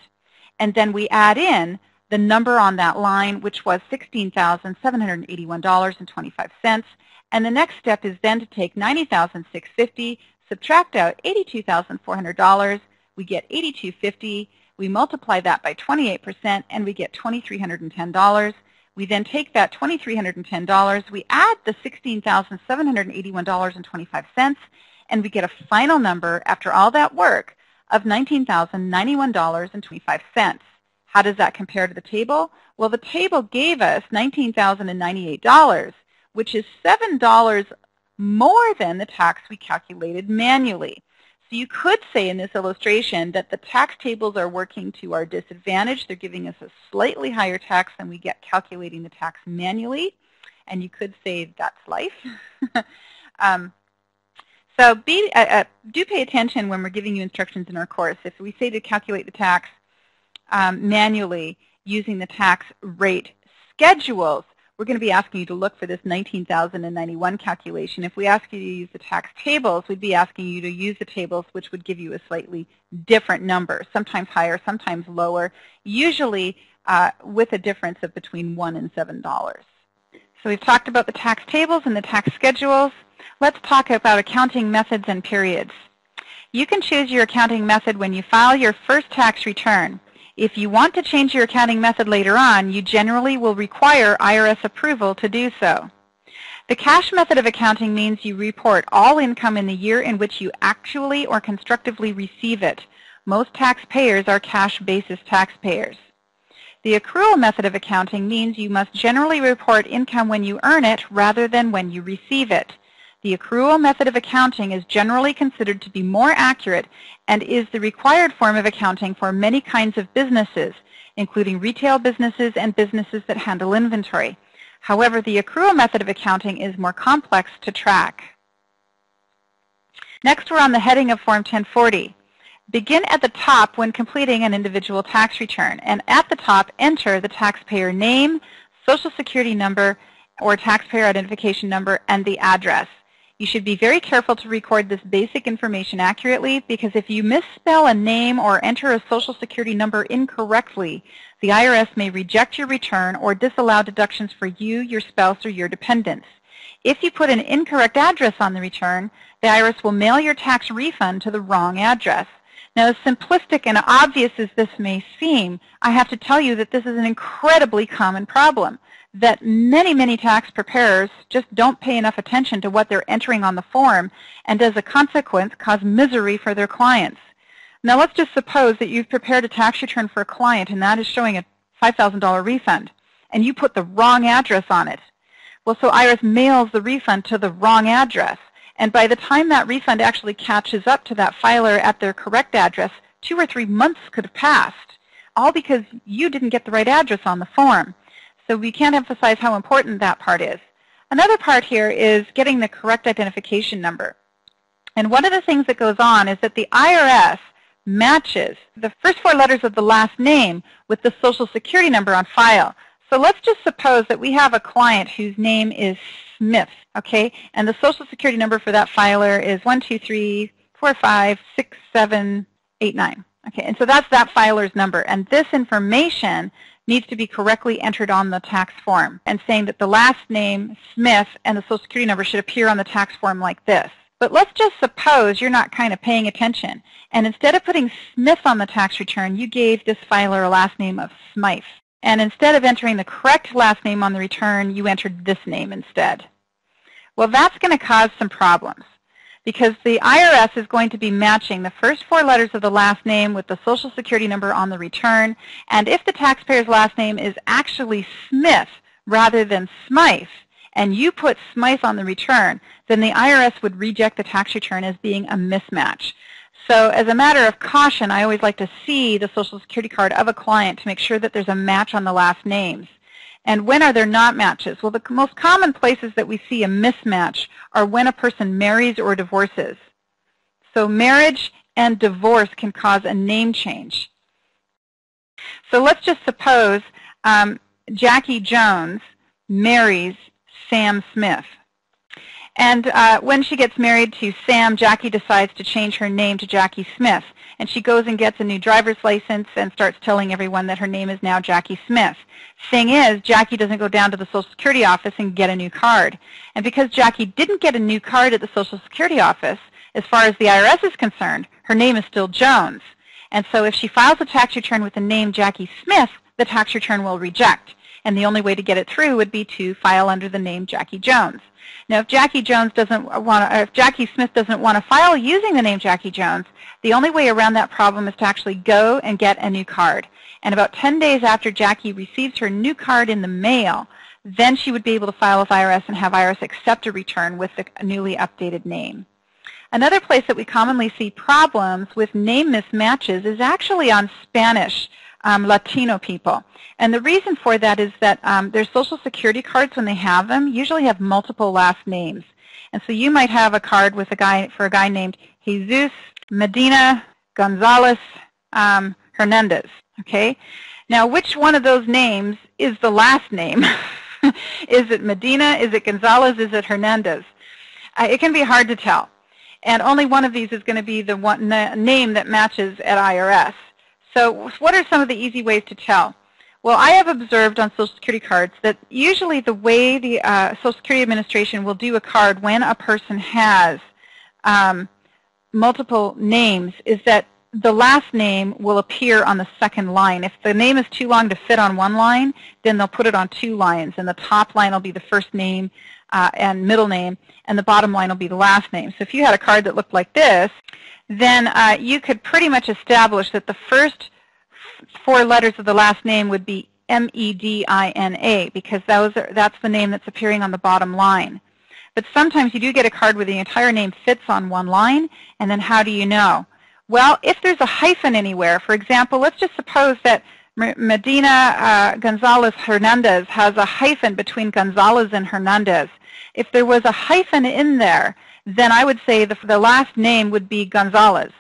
And then we add in the number on that line, which was sixteen thousand seven hundred eighty-one dollars and twenty-five cents. And the next step is then to take ninety thousand six hundred fifty dollars, subtract out eighty-two thousand four hundred dollars, we get eighty-two fifty, we multiply that by twenty-eight percent, and we get two thousand three hundred ten dollars. We then take that two thousand three hundred ten dollars, we add the sixteen thousand seven hundred eighty-one dollars and twenty-five cents, and we get a final number after all that work of nineteen thousand ninety-one dollars and twenty-five cents. How does that compare to the table? Well, the table gave us nineteen thousand ninety-eight dollars, which is seven dollars more than the tax we calculated manually. So you could say in this illustration that the tax tables are working to our disadvantage. They're giving us a slightly higher tax than we get calculating the tax manually. And you could say that's life. um, so be, uh, uh, do pay attention when we're giving you instructions in our course. If we say to calculate the tax um, manually using the tax rate schedules, we're going to be asking you to look for this nineteen thousand ninety-one calculation. If we ask you to use the tax tables, we'd be asking you to use the tables, which would give you a slightly different number, sometimes higher, sometimes lower, usually uh, with a difference of between one dollar and seven dollars. So we've talked about the tax tables and the tax schedules. Let's talk about accounting methods and periods. You can choose your accounting method when you file your first tax return. If you want to change your accounting method later on, you generally will require I R S approval to do so. The cash method of accounting means you report all income in the year in which you actually or constructively receive it. Most taxpayers are cash basis taxpayers. The accrual method of accounting means you must generally report income when you earn it rather than when you receive it. The accrual method of accounting is generally considered to be more accurate and is the required form of accounting for many kinds of businesses, including retail businesses and businesses that handle inventory. However, the accrual method of accounting is more complex to track. Next, we're on the heading of Form ten forty. Begin at the top when completing an individual tax return, and at the top, enter the taxpayer name, Social Security number, or taxpayer identification number, and the address. You should be very careful to record this basic information accurately, because if you misspell a name or enter a Social Security number incorrectly, the I R S may reject your return or disallow deductions for you, your spouse, or your dependents. If you put an incorrect address on the return, the I R S will mail your tax refund to the wrong address. Now, as simplistic and obvious as this may seem, I have to tell you that this is an incredibly common problem, that many, many tax preparers just don't pay enough attention to what they're entering on the form, and as a consequence, cause misery for their clients. Now, let's just suppose that you've prepared a tax return for a client, and that is showing a five thousand dollar refund, and you put the wrong address on it. Well, so I R S mails the refund to the wrong address, and by the time that refund actually catches up to that filer at their correct address, two or three months could have passed, all because you didn't get the right address on the form. So we can't emphasize how important that part is. Another part here is getting the correct identification number. And one of the things that goes on is that the I R S matches the first four letters of the last name with the Social Security number on file. So let's just suppose that we have a client whose name is Smith, okay, and the Social Security number for that filer is one two three four five six seven eight nine, okay, and so that's that filer's number, and this information needs to be correctly entered on the tax form, and saying that the last name, Smith, and the Social Security number should appear on the tax form like this. But let's just suppose you're not kind of paying attention, and instead of putting Smith on the tax return, you gave this filer a last name of Smythe. And instead of entering the correct last name on the return, you entered this name instead. Well, that's going to cause some problems, because the I R S is going to be matching the first four letters of the last name with the Social Security number on the return, and if the taxpayer's last name is actually Smith rather than Smythe, and you put Smythe on the return, then the I R S would reject the tax return as being a mismatch. So as a matter of caution, I always like to see the Social Security card of a client to make sure that there's a match on the last names. And when are there not matches? Well, the most common places that we see a mismatch are when a person marries or divorces. So marriage and divorce can cause a name change. So let's just suppose um, Jackie Jones marries Sam Smith. And uh, when she gets married to Sam, Jackie decides to change her name to Jackie Smith. And she goes and gets a new driver's license and starts telling everyone that her name is now Jackie Smith. Thing is, Jackie doesn't go down to the Social Security office and get a new card. And because Jackie didn't get a new card at the Social Security office, as far as the I R S is concerned, her name is still Jones. And so if she files a tax return with the name Jackie Smith, the tax return will reject. And the only way to get it through would be to file under the name Jackie Jones. Now, if Jackie Jones doesn't want to, or if Jackie Smith doesn't want to file using the name Jackie Jones, the only way around that problem is to actually go and get a new card. And about ten days after Jackie receives her new card in the mail, then she would be able to file with I R S and have I R S accept a return with the newly updated name. Another place that we commonly see problems with name mismatches is actually on Spanish Um, Latino people. And the reason for that is that um, their Social Security cards, when they have them, usually have multiple last names. And so you might have a card with a guy for a guy named Jesus Medina Gonzalez um, Hernandez. Okay? Now, which one of those names is the last name? Is it Medina? Is it Gonzalez? Is it Hernandez? Uh, it can be hard to tell. And only one of these is going to be the one na name that matches at I R S. So what are some of the easy ways to tell? Well, I have observed on Social Security cards that usually the way the uh, Social Security Administration will do a card when a person has um, multiple names is that the last name will appear on the second line. If the name is too long to fit on one line, then they'll put it on two lines, and the top line will be the first name uh, and middle name, and the bottom line will be the last name. So if you had a card that looked like this, then uh, you could pretty much establish that the first four letters of the last name would be M E D I N A, because those are, that's the name that's appearing on the bottom line. But sometimes you do get a card where the entire name fits on one line, and then how do you know? Well, if there's a hyphen anywhere, for example, let's just suppose that Medina uh, Gonzalez Hernandez has a hyphen between Gonzalez and Hernandez. If there was a hyphen in there, then I would say the, the last name would be Gonzalez.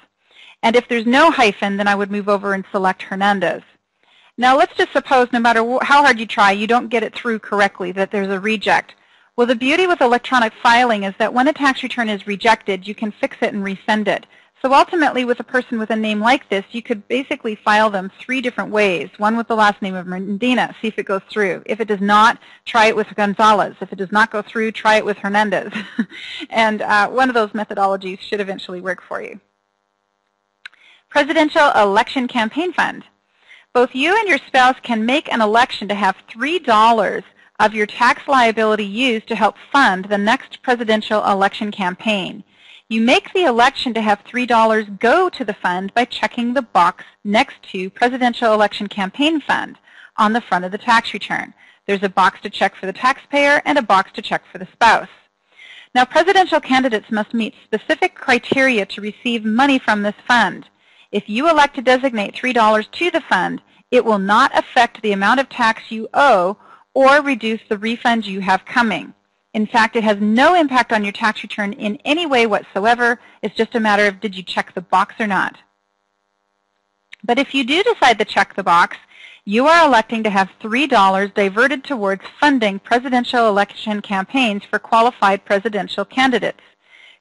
And if there's no hyphen, then I would move over and select Hernandez. Now let's just suppose no matter how hard you try, you don't get it through correctly, that there's a reject. Well, the beauty with electronic filing is that when a tax return is rejected, you can fix it and resend it. So ultimately, with a person with a name like this, you could basically file them three different ways. One with the last name of Medina, see if it goes through. If it does not, try it with Gonzalez. If it does not go through, try it with Hernandez. And uh, one of those methodologies should eventually work for you. Presidential Election Campaign Fund. Both you and your spouse can make an election to have three dollars of your tax liability used to help fund the next presidential election campaign. You make the election to have three dollars go to the fund by checking the box next to Presidential Election Campaign Fund on the front of the tax return. There's a box to check for the taxpayer and a box to check for the spouse. Now, presidential candidates must meet specific criteria to receive money from this fund. If you elect to designate three dollars to the fund, it will not affect the amount of tax you owe or reduce the refund you have coming. In fact, it has no impact on your tax return in any way whatsoever. It's just a matter of did you check the box or not. But if you do decide to check the box, you are electing to have three dollars diverted towards funding presidential election campaigns for qualified presidential candidates.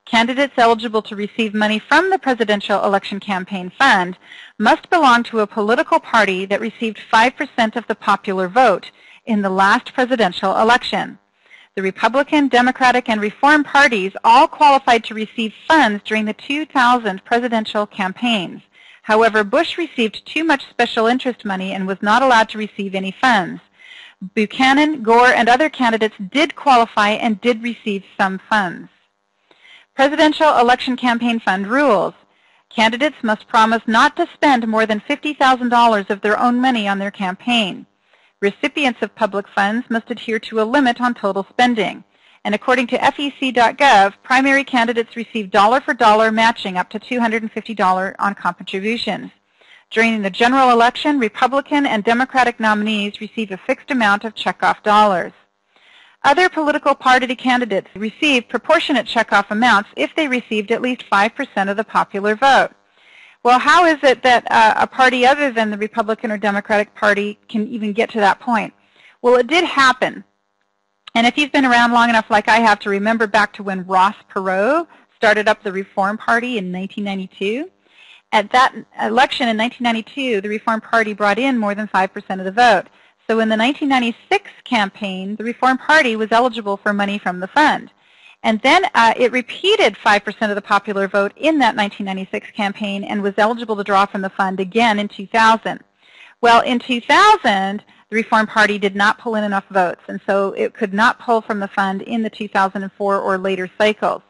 Candidates eligible to receive money from the Presidential Election Campaign Fund must belong to a political party that received five percent of the popular vote in the last presidential election. The Republican, Democratic, and Reform parties all qualified to receive funds during the two thousand presidential campaigns. However, Bush received too much special interest money and was not allowed to receive any funds. Buchanan, Gore, and other candidates did qualify and did receive some funds. Presidential Election Campaign Fund rules. Candidates must promise not to spend more than fifty thousand dollars of their own money on their campaign. Recipients of public funds must adhere to a limit on total spending. And according to F E C dot gov, primary candidates receive dollar-for-dollar matching up to two hundred fifty dollars on contributions. During the general election, Republican and Democratic nominees receive a fixed amount of checkoff dollars. Other political party candidates receive proportionate checkoff amounts if they received at least five percent of the popular vote. Well, how is it that uh, a party other than the Republican or Democratic Party can even get to that point? Well, it did happen. And if you've been around long enough like I have to remember back to when Ross Perot started up the Reform Party in nineteen ninety-two. At that election in nineteen ninety-two, the Reform Party brought in more than five percent of the vote. So in the nineteen ninety-six campaign, the Reform Party was eligible for money from the fund. And then uh, it repeated five percent of the popular vote in that nineteen ninety-six campaign and was eligible to draw from the fund again in two thousand. Well, in two thousand, the Reform Party did not pull in enough votes, and so it could not pull from the fund in the two thousand four or later cycles.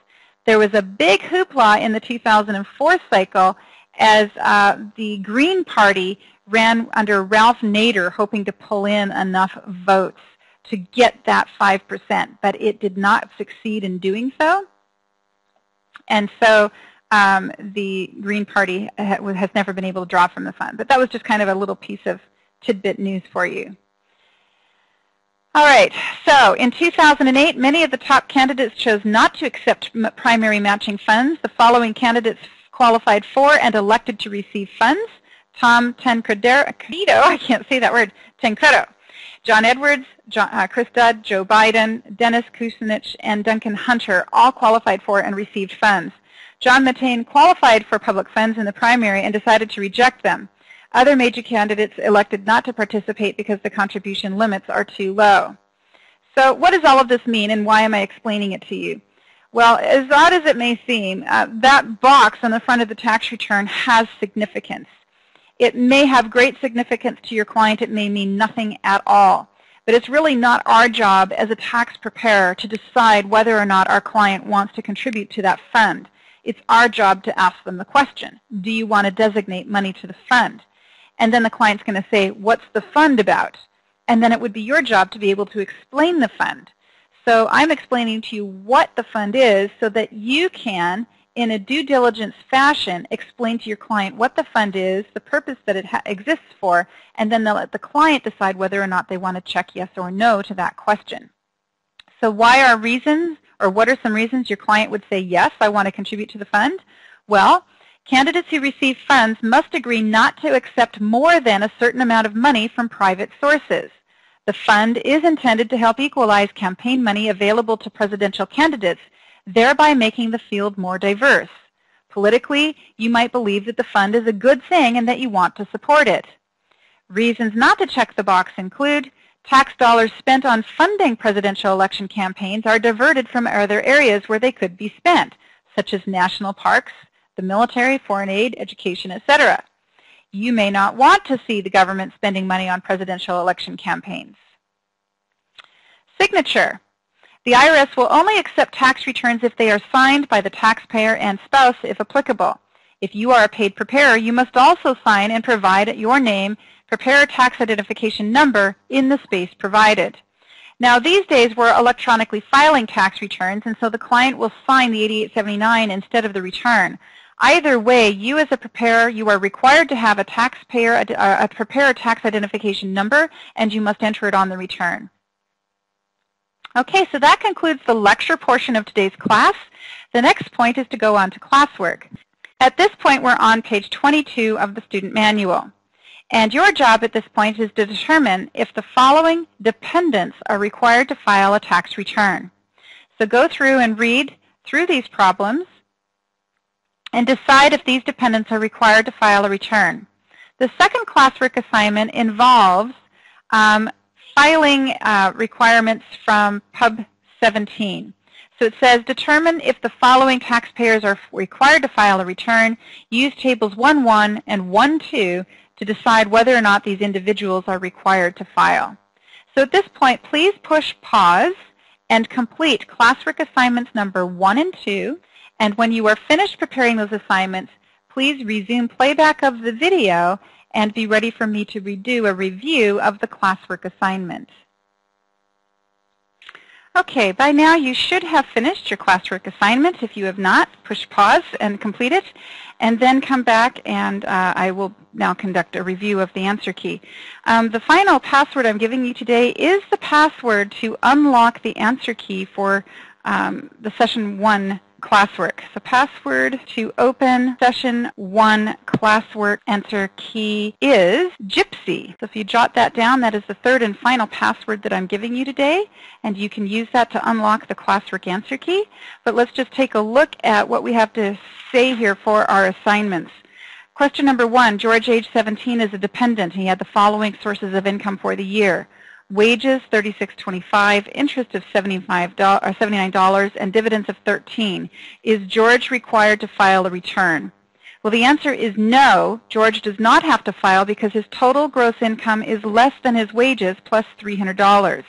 There was a big hoopla in the two thousand four cycle as uh, the Green Party ran under Ralph Nader hoping to pull in enough votes to get that five percent, but it did not succeed in doing so. And so um, the Green Party has never been able to draw from the fund. But that was just kind of a little piece of tidbit news for you. All right, so in two thousand eight, many of the top candidates chose not to accept primary matching funds. The following candidates qualified for and elected to receive funds: Tom Tancredo, I can't say that word, Tancredo, John Edwards, John, uh, Chris Dodd, Joe Biden, Dennis Kucinich, and Duncan Hunter all qualified for and received funds. John McCain qualified for public funds in the primary and decided to reject them. Other major candidates elected not to participate because the contribution limits are too low. So what does all of this mean, and why am I explaining it to you? Well, as odd as it may seem, uh, that box on the front of the tax return has significance. It may have great significance to your client. It may mean nothing at all. But it's really not our job as a tax preparer to decide whether or not our client wants to contribute to that fund. It's our job to ask them the question, do you want to designate money to the fund? And then the client's going to say, what's the fund about? And then it would be your job to be able to explain the fund. So I'm explaining to you what the fund is so that you can, in a due diligence fashion, explain to your client what the fund is, the purpose that it ha exists for, and then they'll let the client decide whether or not they want to check yes or no to that question. So why are reasons, or what are some reasons your client would say, yes, I want to contribute to the fund? Well, candidates who receive funds must agree not to accept more than a certain amount of money from private sources. The fund is intended to help equalize campaign money available to presidential candidates, thereby making the field more diverse. Politically, you might believe that the fund is a good thing and that you want to support it. Reasons not to check the box include tax dollars spent on funding presidential election campaigns are diverted from other areas where they could be spent, such as national parks, the military, foreign aid, education, et cetera. You may not want to see the government spending money on presidential election campaigns. Signature. The I R S will only accept tax returns if they are signed by the taxpayer and spouse, if applicable. If you are a paid preparer, you must also sign and provide your name, preparer tax identification number in the space provided. Now, these days, we're electronically filing tax returns, and so the client will sign the eighty-eight seventy-nine instead of the return. Either way, you as a preparer, you are required to have a taxpayer, a, a preparer tax identification number, and you must enter it on the return. Okay, so that concludes the lecture portion of today's class. The next point is to go on to classwork. At this point, we're on page twenty-two of the student manual. And your job at this point is to determine if the following dependents are required to file a tax return. So go through and read through these problems and decide if these dependents are required to file a return. The second classwork assignment involves um, filing uh, requirements from Pub seventeen. So it says, determine if the following taxpayers are required to file a return. Use tables one one and one two to decide whether or not these individuals are required to file. So at this point, please push pause and complete classwork assignments number one and two. And when you are finished preparing those assignments, please resume playback of the video and be ready for me to redo a review of the classwork assignment. Okay, by now you should have finished your classwork assignment. If you have not, push pause and complete it, and then come back and uh, I will now conduct a review of the answer key. Um, the final password I'm giving you today is the password to unlock the answer key for um, the session one classwork. So password to open session one classwork answer key is Gypsy. So if you jot that down, that is the third and final password that I'm giving you today, and you can use that to unlock the classwork answer key. But let's just take a look at what we have to say here for our assignments. Question number one, George, age seventeen, is a dependent. He had the following sources of income for the year. Wages thirty-six twenty-five, interest of seventy-five dollars, or seventy-nine dollars, and dividends of thirteen. Is George required to file a return? Well, the answer is no. George does not have to file because his total gross income is less than his wages plus three hundred dollars.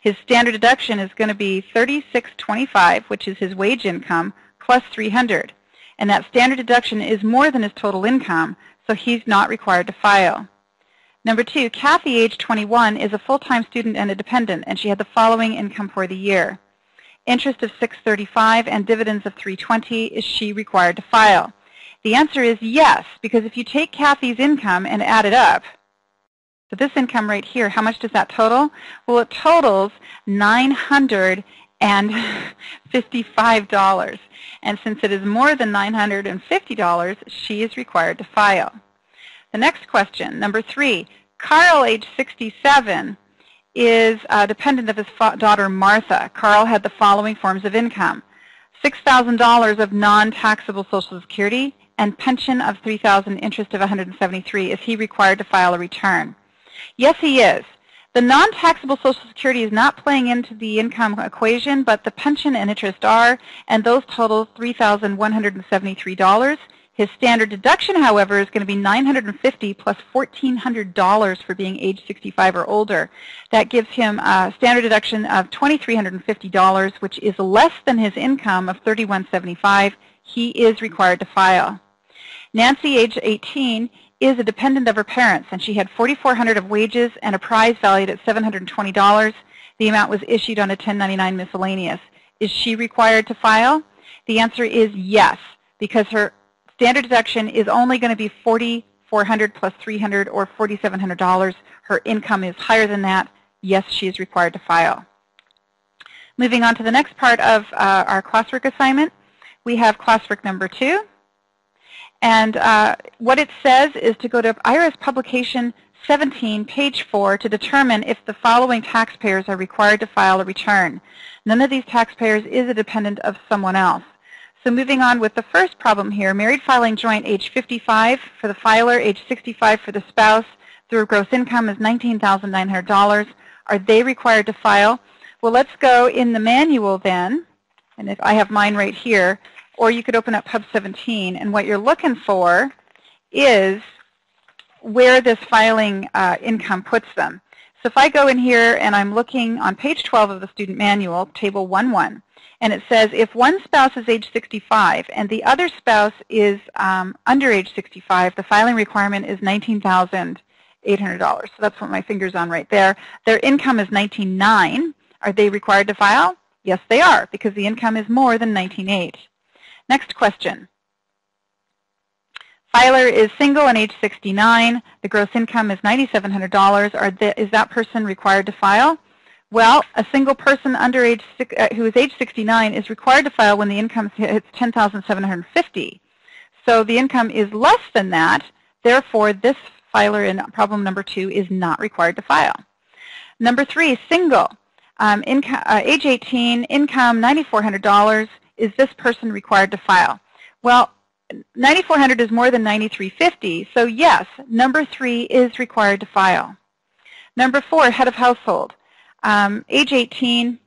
His standard deduction is going to be thirty-six twenty-five, which is his wage income, plus three hundred. And that standard deduction is more than his total income, so he's not required to file. Number two, Kathy, age twenty-one, is a full-time student and a dependent, and she had the following income for the year. Interest of six thirty-five and dividends of three twenty. Is she required to file? The answer is yes, because if you take Kathy's income and add it up, so this income right here, how much does that total? Well, it totals nine hundred fifty-five dollars, and since it is more than nine hundred fifty dollars, she is required to file. The next question, number three, Carl, age sixty-seven, is a dependent of his daughter Martha. Carl had the following forms of income: six thousand dollars of non-taxable Social Security and pension of three thousand dollars, interest of one hundred seventy-three dollars. Is he required to file a return? Yes, he is. The non-taxable Social Security is not playing into the income equation, but the pension and interest are, and those total three thousand one hundred seventy-three dollars. His standard deduction, however, is going to be nine hundred fifty dollars plus one thousand four hundred dollars for being age sixty-five or older. That gives him a standard deduction of two thousand three hundred fifty dollars, which is less than his income of three thousand one hundred seventy-five dollars. He is required to file. Nancy, age eighteen, is a dependent of her parents, and she had four thousand four hundred dollars of wages and a prize valued at seven hundred twenty dollars. The amount was issued on a ten ninety-nine miscellaneous. Is she required to file? The answer is yes, because her standard deduction is only going to be four thousand four hundred dollars plus three hundred dollars, or four thousand seven hundred dollars. Her income is higher than that. Yes, she is required to file. Moving on to the next part of uh, our classwork assignment, we have classwork number two. And uh, what it says is to go to I R S Publication seventeen, page four, to determine if the following taxpayers are required to file a return. None of these taxpayers is a dependent of someone else. So moving on with the first problem here, married filing joint, age fifty-five for the filer, age sixty-five for the spouse. Their gross income is nineteen thousand nine hundred dollars. Are they required to file? Well, let's go in the manual then, and if I have mine right here, or you could open up Pub seventeen, and what you're looking for is where this filing uh, income puts them. So if I go in here and I'm looking on page twelve of the student manual, table one one, and it says if one spouse is age sixty-five and the other spouse is um, under age sixty-five, the filing requirement is nineteen thousand eight hundred dollars. So that's what my finger's on right there. Their income is nineteen thousand nine hundred dollars. Are they required to file? Yes, they are, because the income is more than nineteen thousand eight hundred dollars. Next question. Filer is single and age sixty-nine. The gross income is nine thousand seven hundred dollars. Are the, is that person required to file? Well, a single person under age uh, who is age sixty-nine is required to file when the income hits ten thousand seven hundred fifty. So the income is less than that. Therefore, this filer in problem number two is not required to file. Number three, single. Um, income, uh, age eighteen, income nine thousand four hundred dollars. Is this person required to file? Well, nine thousand four hundred dollars is more than nine thousand three hundred fifty dollars, so yes, number three is required to file. Number four, head of household. Um, age eighteen,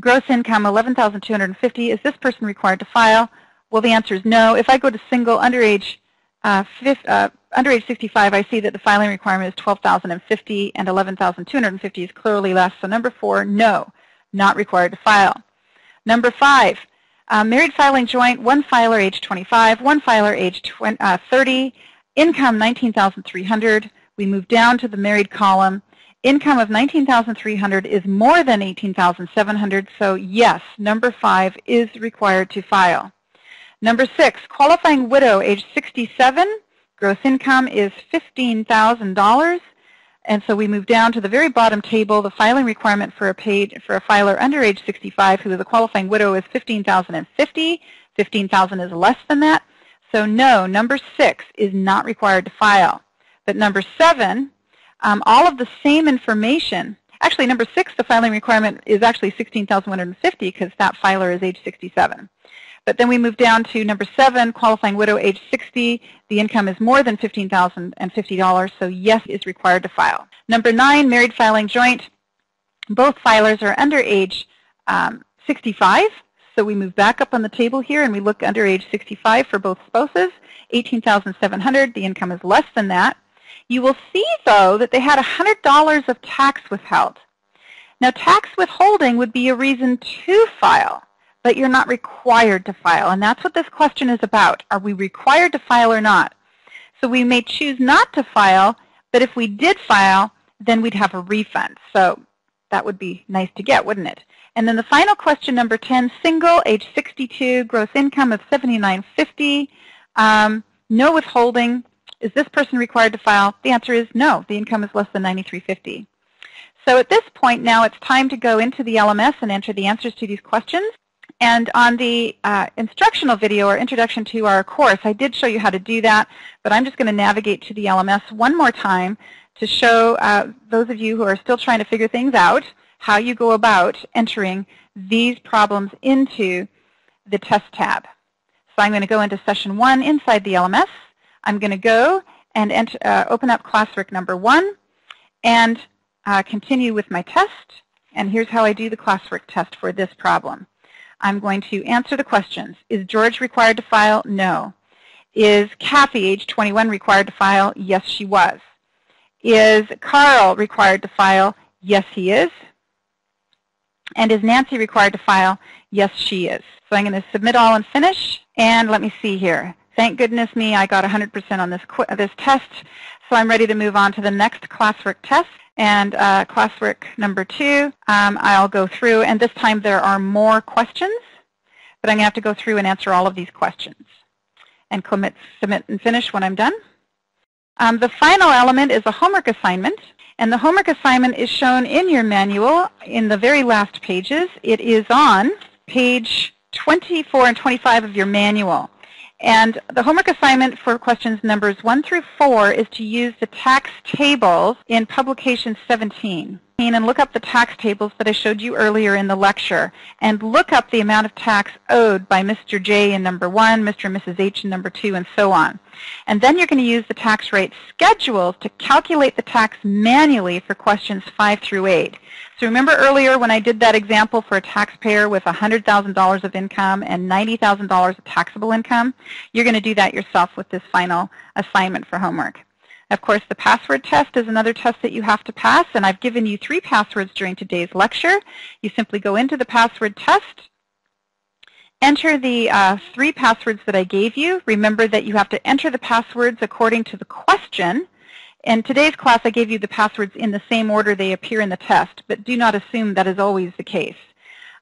gross income eleven thousand two hundred fifty dollars. Is this person required to file? Well, the answer is no. If I go to single under age, uh, uh, under age sixty-five, I see that the filing requirement is twelve thousand fifty dollars and eleven thousand two hundred fifty dollars is clearly less. So number four, no, not required to file. Number five, Uh, married filing joint, one filer age twenty-five, one filer age twenty, uh, thirty, income nineteen thousand three hundred dollars. We move down to the married column. Income of nineteen thousand three hundred dollars is more than eighteen thousand seven hundred dollars, so yes, number five is required to file. Number six, qualifying widow age sixty-seven, gross income is fifteen thousand dollars. And so we move down to the very bottom table. The filing requirement for a paid for a filer under age sixty-five who is a qualifying widow is fifteen thousand fifty dollars. fifteen thousand dollars is less than that. So no, number six is not required to file. But number seven, um, all of the same information. Actually, number six, the filing requirement is actually sixteen thousand one hundred fifty dollars because that filer is age sixty-seven. But then we move down to number seven, qualifying widow, age sixty. The income is more than fifteen thousand fifty dollars, so yes is required to file. Number nine, married filing joint. Both filers are under age um, sixty-five, so we move back up on the table here and we look under age sixty-five for both spouses, eighteen thousand seven hundred dollars. The income is less than that. You will see, though, that they had one hundred dollars of tax withheld. Now, tax withholding would be a reason to file, but you're not required to file. And that's what this question is about. Are we required to file or not? So we may choose not to file, but if we did file, then we'd have a refund. So that would be nice to get, wouldn't it? And then the final question, number ten, single, age sixty-two, gross income of seventy-nine fifty, um, no withholding. Is this person required to file? The answer is no. The income is less than nine thousand three hundred fifty dollars. So at this point now, it's time to go into the L M S and enter the answers to these questions. And on the uh, instructional video or introduction to our course, I did show you how to do that, but I'm just going to navigate to the L M S one more time to show uh, those of you who are still trying to figure things out how you go about entering these problems into the test tab. So I'm going to go into session one inside the L M S. I'm going to go and enter, uh, open up classwork number one and uh, continue with my test. And here's how I do the classwork test for this problem. I'm going to answer the questions. Is George required to file? No. Is Kathy, age twenty-one, required to file? Yes, she was. Is Carl required to file? Yes, he is. And is Nancy required to file? Yes, she is. So I'm going to submit all and finish. And let me see here. Thank goodness me, I got one hundred percent on this, this test. So I'm ready to move on to the next classwork test. And uh, classwork number two, um, I'll go through, and this time there are more questions, but I'm going to have to go through and answer all of these questions and commit, submit and finish when I'm done. Um, the final element is a homework assignment, and the homework assignment is shown in your manual in the very last pages. It is on page twenty-four and twenty-five of your manual. And the homework assignment for questions numbers one through four is to use the tax tables in Publication seventeen. And look up the tax tables that I showed you earlier in the lecture. And look up the amount of tax owed by Mister J in number one, Mister and Missus H in number two, and so on. And then you're going to use the tax rate schedules to calculate the tax manually for questions five through eight. So remember earlier when I did that example for a taxpayer with one hundred thousand dollars of income and ninety thousand dollars of taxable income? You're going to do that yourself with this final assignment for homework. Of course, the password test is another test that you have to pass, and I've given you three passwords during today's lecture. You simply go into the password test, enter the uh, three passwords that I gave you. Remember that you have to enter the passwords according to the question. In today's class, I gave you the passwords in the same order they appear in the test, but do not assume that is always the case.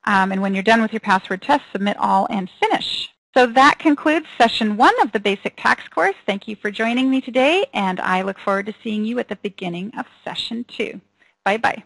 Um, and when you're done with your password test, submit all and finish. So that concludes session one of the Basic Tax course. Thank you for joining me today, and I look forward to seeing you at the beginning of session two. Bye-bye.